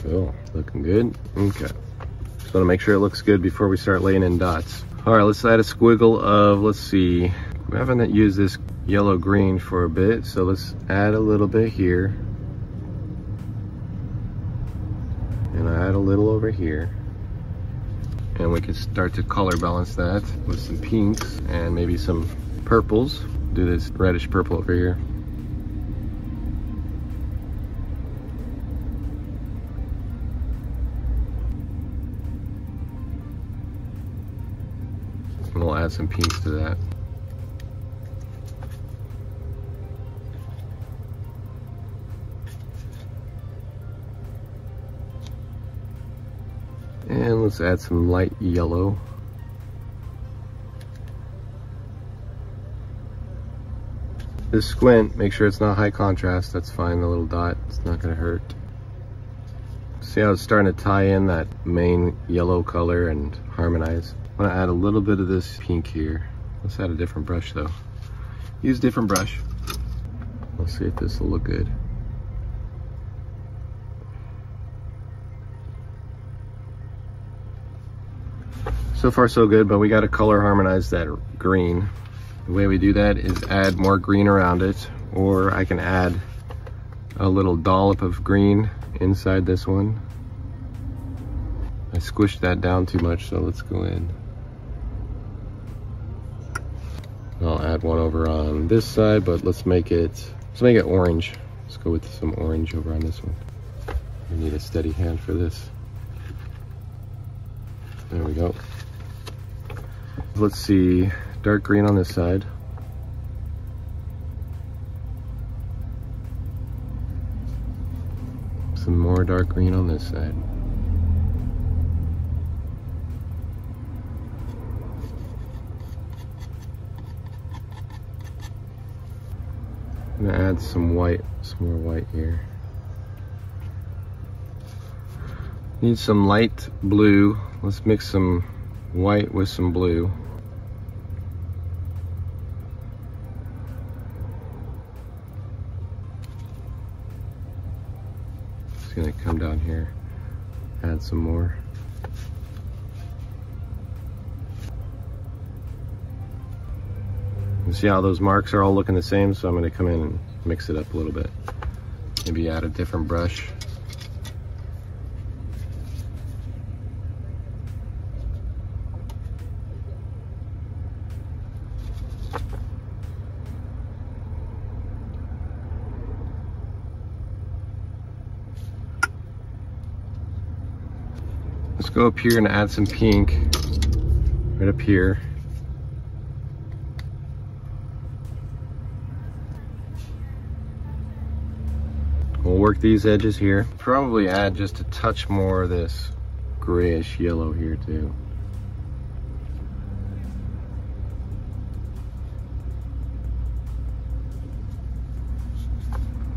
Cool, looking good. Okay, just wanna make sure it looks good before we start laying in dots. All right, let's add a squiggle of, let's see, we haven't used this yellow green for a bit, so let's add a little bit here, and I add a little over here, and we can start to color balance that with some pinks and maybe some purples. Do this reddish purple over here. And we'll add some pinks to that. And let's add some light yellow. This squint, make sure it's not high contrast. That's fine, the little dot, it's not gonna hurt. See how it's starting to tie in that main yellow color and harmonize. I'm gonna add a little bit of this pink here. Let's add a different brush though. Use a different brush. Let's see if this will look good. So far so good, but we gotta color harmonize that green. The way we do that is add more green around it, or I can add a little dollop of green inside this one. I squished that down too much, so let's go in. I'll add one over on this side, but let's make it, let's make it orange. Let's go with some orange over on this one. We need a steady hand for this. There we go. Let's see, dark green on this side. Some more dark green on this side. I'm gonna add some white, some more white here. Need some light blue. Let's mix some white with some blue. Gonna come down here, add some more. see how those marks are all looking the same, so I'm going to come in and mix it up a little bit. Maybe add a different brush. Let's go up here and add some pink right up here. We'll work these edges here. Probably add just a touch more of this grayish yellow here too.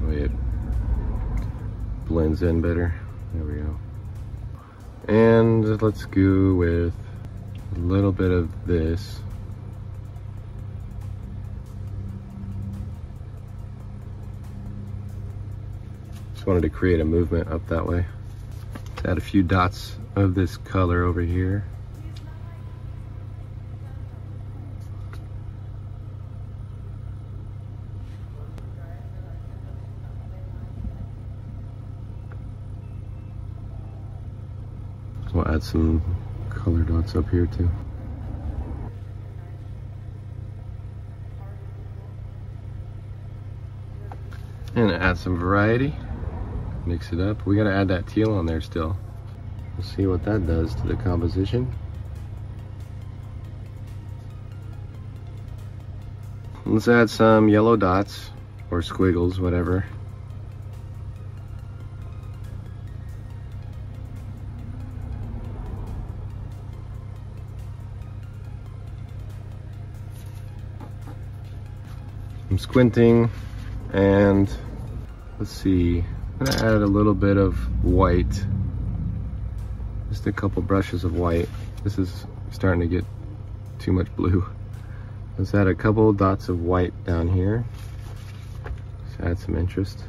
It blends in better. There we go. And let's go with a little bit of this. Just wanted to create a movement up that way. Let's add a few dots of this color over here. We'll add some color dots up here too. And add some variety. Mix it up. We gotta add that teal on there still. We'll see what that does to the composition. Let's add some yellow dots or squiggles, whatever. I'm squinting, and let's see, I'm gonna add a little bit of white, just a couple brushes of white. This is starting to get too much blue. Let's add a couple dots of white down here, just add some interest.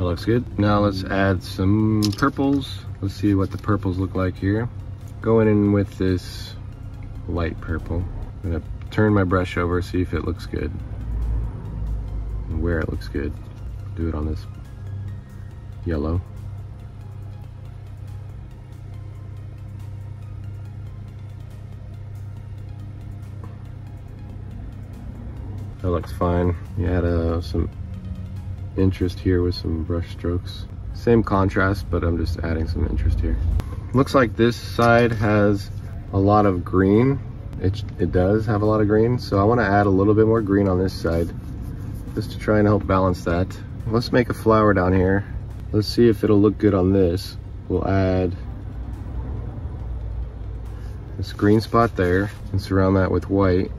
Looks good. Now let's add some purples. Let's see what the purples look like here. Going in with this light purple. I'm gonna turn my brush over, see if it looks good and where it looks good. Do it on this yellow. That looks fine. You add uh, some interest here with some brush strokes. Same contrast, but I'm just adding some interest here. Looks like this side has a lot of green. It, it does have a lot of green, so I want to add a little bit more green on this side just to try and help balance that. Let's make a flower down here. Let's see if it'll look good on this. We'll add this green spot there and surround that with white.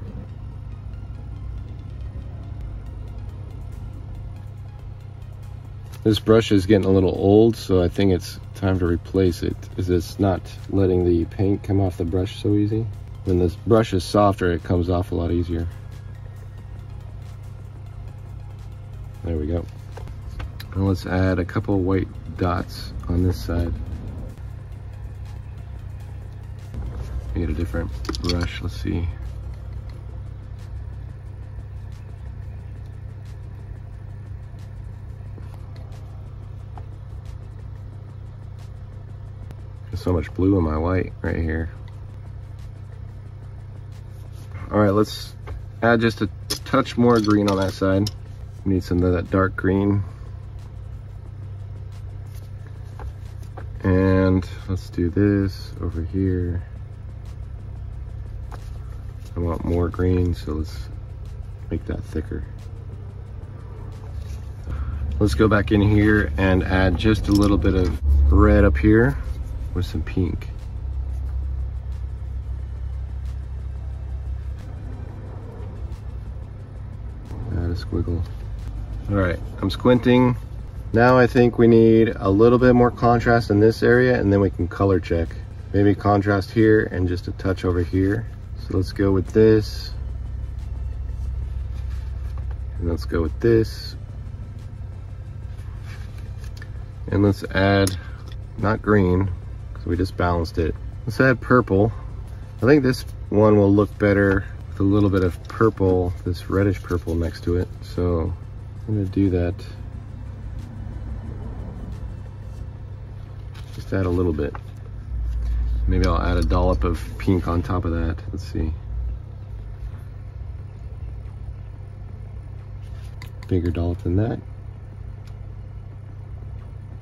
This brush is getting a little old, so I think it's time to replace it, because it's not letting the paint come off the brush so easy. When this brush is softer, it comes off a lot easier. There we go. And let's add a couple white dots on this side. I get a different brush, let's see. So much blue in my white right here. All right, let's add just a touch more green on that side. We need some of that dark green. And let's do this over here. I want more green, so let's make that thicker. Let's go back in here and add just a little bit of red up here with some pink. Add a squiggle. All right, I'm squinting. Now I think we need a little bit more contrast in this area, and then we can color check. Maybe contrast here and just a touch over here. So let's go with this. And let's go with this. And let's add, not green, because we just balanced it. Let's add purple. I think this one will look better with a little bit of purple, this reddish purple next to it. So I'm gonna do that. Just add a little bit. Maybe I'll add a dollop of pink on top of that. Let's see. Bigger dollop than that.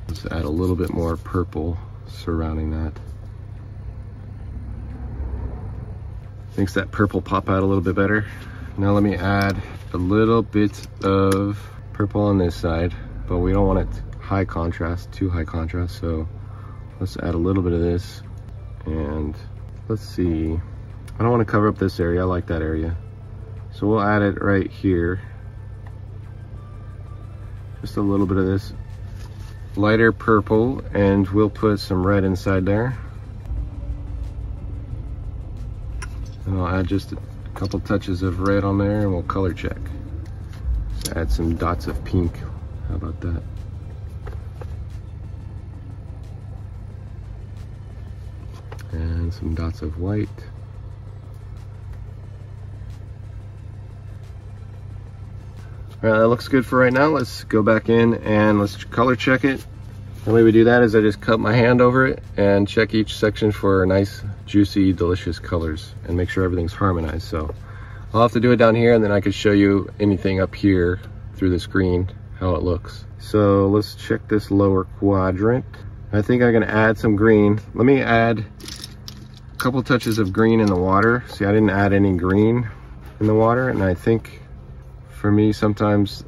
Let's add a little bit more purple surrounding that. Makes that purple pop out a little bit better. Now let me add a little bit of purple on this side, but we don't want it high contrast, too high contrast, so let's add a little bit of this. And let's see, I don't want to cover up this area, I like that area. So we'll add it right here. Just a little bit of this lighter purple, and we'll put some red inside there. And I'll add just a couple touches of red on there, and we'll color check. Just add some dots of pink. How about that? And some dots of white. All right, that looks good for right now. Let's go back in and let's color check it. The way we do that is I just cup my hand over it and check each section for nice, juicy, delicious colors and make sure everything's harmonized. So I'll have to do it down here, and then I could show you anything up here through the screen, how it looks. So let's check this lower quadrant. I think I'm gonna add some green. Let me add a couple touches of green in the water. See, I didn't add any green in the water, and I think for me, sometimes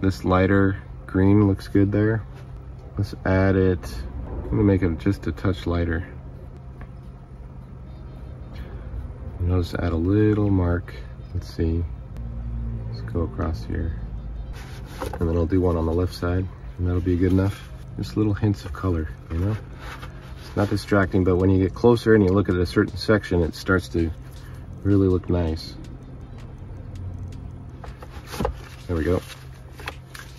this lighter green looks good there. Let's add it. I'm gonna make it just a touch lighter. And I'll just add a little mark. Let's see. Let's go across here. And then I'll do one on the left side, and that'll be good enough. Just little hints of color, you know? It's not distracting, but when you get closer and you look at a certain section, it starts to really look nice. There we go.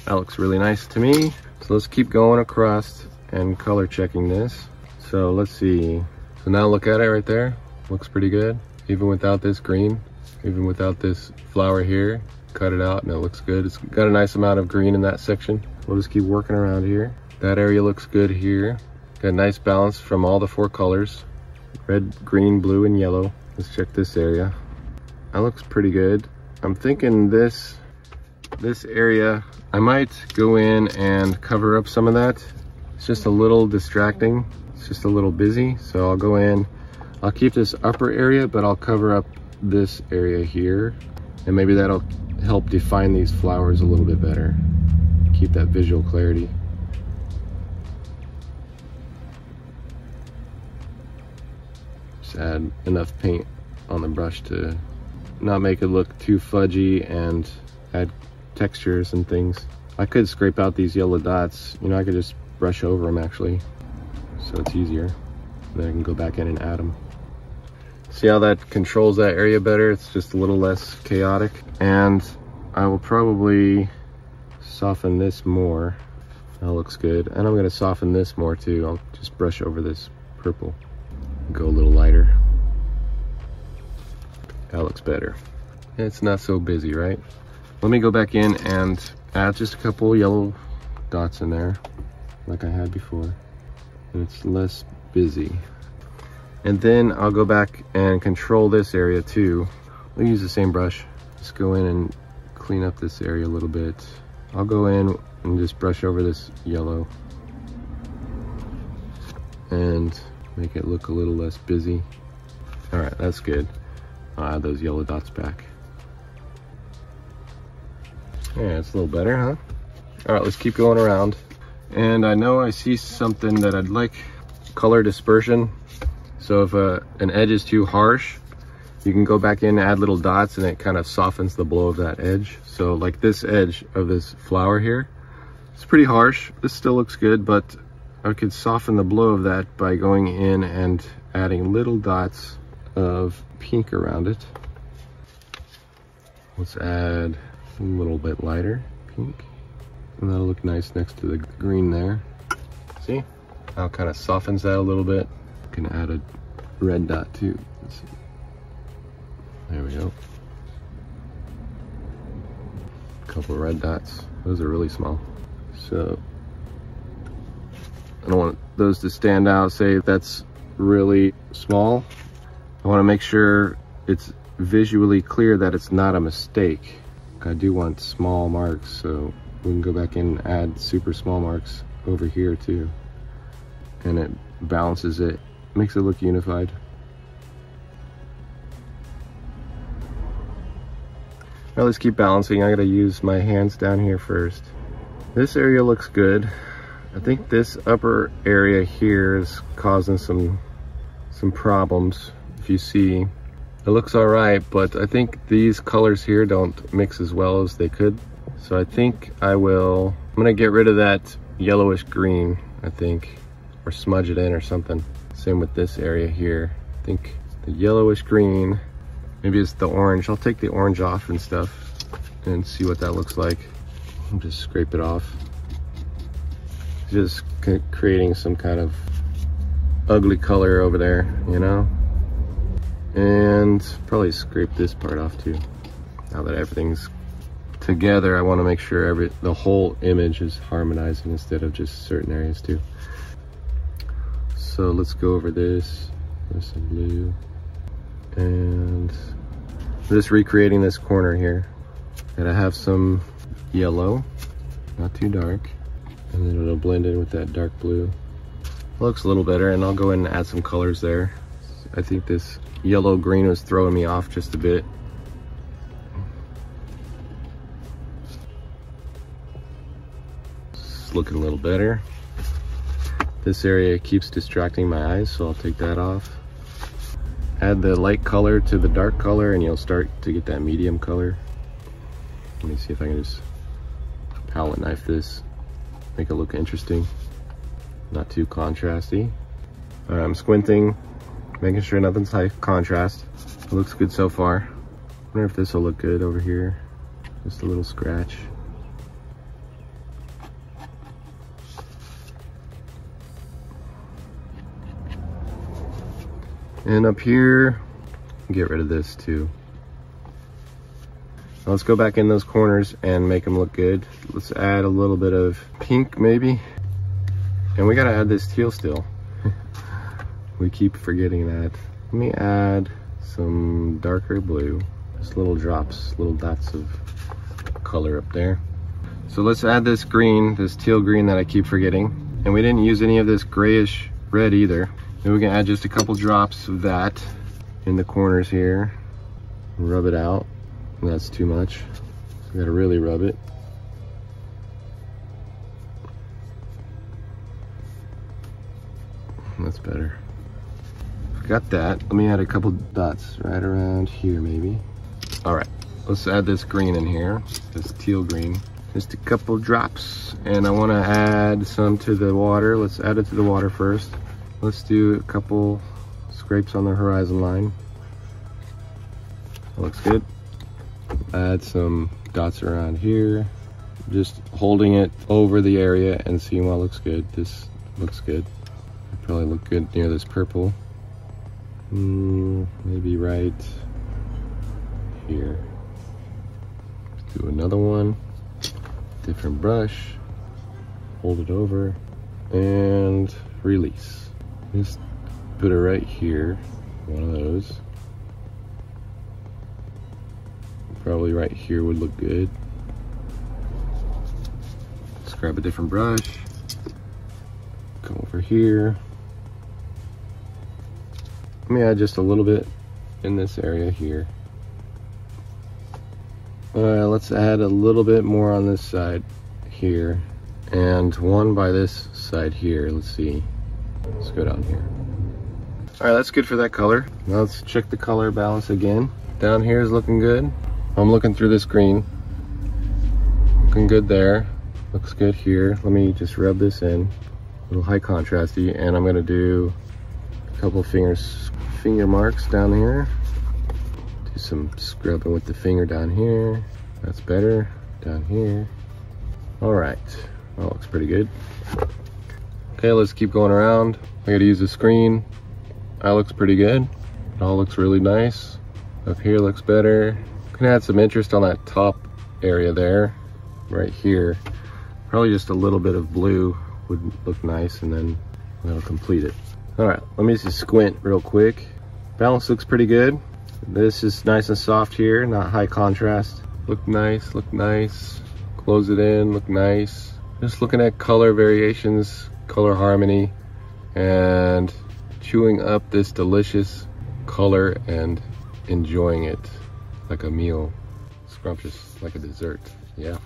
That looks really nice to me. So let's keep going across and color checking this. So let's see. So now look at it right there. Looks pretty good. Even without this green, even without this flower here, cut it out and it looks good. It's got a nice amount of green in that section. We'll just keep working around here. That area looks good here. Got a nice balance from all the four colors. Red, green, blue, and yellow. Let's check this area. That looks pretty good. I'm thinking this this area, I might go in and cover up some of that. It's just a little distracting. It's just a little busy. So I'll go in, I'll keep this upper area, but I'll cover up this area here. And maybe that'll help define these flowers a little bit better. Keep that visual clarity. Just add enough paint on the brush to not make it look too fudgy and add textures and things. I could scrape out these yellow dots, you know, I could just brush over them actually, so it's easier. Then I can go back in and add them. See how that controls that area better? It's just a little less chaotic. And I will probably soften this more. That looks good. And I'm gonna soften this more too. I'll just brush over this purple. Go a little lighter. That looks better. It's not so busy, right? Let me go back in and add just a couple yellow dots in there, like I had before, and it's less busy. And then I'll go back and control this area too. We'll use the same brush. Just go in and clean up this area a little bit. I'll go in and just brush over this yellow and make it look a little less busy. All right, that's good. I'll add those yellow dots back. Yeah, it's a little better, huh? All right, let's keep going around. And I know I see something that I'd like, color dispersion. So if uh, an edge is too harsh, you can go back in and add little dots and it kind of softens the blow of that edge. So like this edge of this flower here, it's pretty harsh. This still looks good, but I could soften the blow of that by going in and adding little dots of pink around it. Let's add a little bit lighter pink, and that'll look nice next to the green there. See how it kind of softens that a little bit. Can add a red dot too. Let's see. There we go. A couple of red dots. Those are really small. So I don't want those to stand out. Say that's really small. I want to make sure it's visually clear that it's not a mistake. I do want small marks, so we can go back in and add super small marks over here too. And it balances it, makes it look unified. Now let's keep balancing. I gotta use my hands down here first. This area looks good. I think this upper area here is causing some some problems. If you see, it looks all right, but I think these colors here don't mix as well as they could. So I think I will, I'm gonna get rid of that yellowish green, I think, or smudge it in or something. Same with this area here. I think the yellowish green, maybe it's the orange. I'll take the orange off and stuff and see what that looks like. I'll just scrape it off. Just creating some kind of ugly color over there, you know? And probably scrape this part off too. Now that everything's together, I want to make sure every the whole image is harmonizing instead of just certain areas too. So let's go over this. There's some blue. And just recreating this corner here. And I have some yellow, not too dark. And then it'll blend in with that dark blue. Looks a little better, and I'll go in and add some colors there. I think this yellow green was throwing me off just a bit. It's looking a little better. This area keeps distracting my eyes, so I'll take that off. Add the light color to the dark color and you'll start to get that medium color. Let me see if I can just palette knife this, make it look interesting, not too contrasty. All right, I'm squinting, making sure nothing's high contrast. It looks good so far. I wonder if this will look good over here. Just a little scratch. And up here, get rid of this too. Now let's go back in those corners and make them look good. Let's add a little bit of pink maybe. And we gotta add this teal still. We keep forgetting that. Let me add some darker blue. Just little drops, little dots of color up there. So let's add this green, this teal green that I keep forgetting. And we didn't use any of this grayish red either. Then we can add just a couple drops of that in the corners here. Rub it out. That's too much. We gotta really rub it. That's better. Got that. Let me add a couple dots right around here maybe. All right, let's add this green in here, this teal green. Just a couple drops, and I want to add some to the water. Let's add it to the water first. Let's do a couple scrapes on the horizon line. That looks good. Add some dots around here. Just holding it over the area and seeing what looks good. This looks good. It'll probably look good near this purple. Mm, maybe right here. Do another one, different brush, hold it over and release. Just put it right here, one of those. Probably right here would look good. Let's grab a different brush, come over here. Let me add just a little bit in this area here. Uh, let's add a little bit more on this side here, and one by this side here. Let's see. Let's go down here. All right, that's good for that color. Now let's check the color balance again. Down here is looking good. I'm looking through this green. Looking good there. Looks good here. Let me just rub this in. A little high contrasty, and I'm gonna do a couple fingers. Finger marks down here. Do some scrubbing with the finger down here. That's better. Down here. All right, that looks pretty good. Okay, let's keep going around. I gotta use the screen. That looks pretty good. It all looks really nice. Up here looks better. Gonna add some interest on that top area there, right here. Probably just a little bit of blue would look nice, and then that'll complete it. All right, let me just squint real quick. Balance looks pretty good. This is nice and soft here, not high contrast. Look nice, look nice. Close it in, look nice. Just looking at color variations, color harmony, and chewing up this delicious color and enjoying it like a meal. Scrumptious, like a dessert, yeah.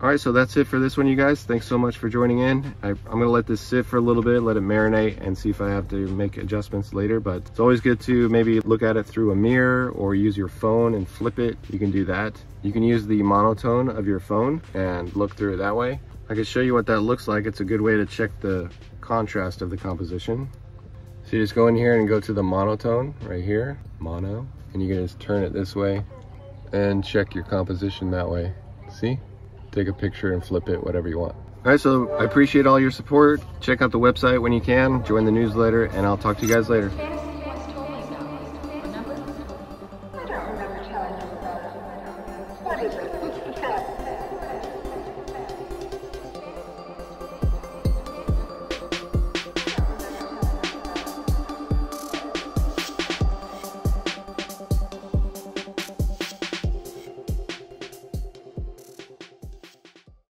All right, so that's it for this one, you guys. Thanks so much for joining in. I, I'm gonna let this sit for a little bit, let it marinate, and see if I have to make adjustments later, but it's always good to maybe look at it through a mirror or use your phone and flip it. You can do that. You can use the monotone of your phone and look through it that way. I can show you what that looks like. It's a good way to check the contrast of the composition. So you just go in here and go to the monotone right here, mono, and you can just turn it this way and check your composition that way, see? Take a picture and flip it, whatever you want. All right, so I appreciate all your support. Check out the website when you can, join the newsletter, and I'll talk to you guys later. I don't remember telling you about it. What is it?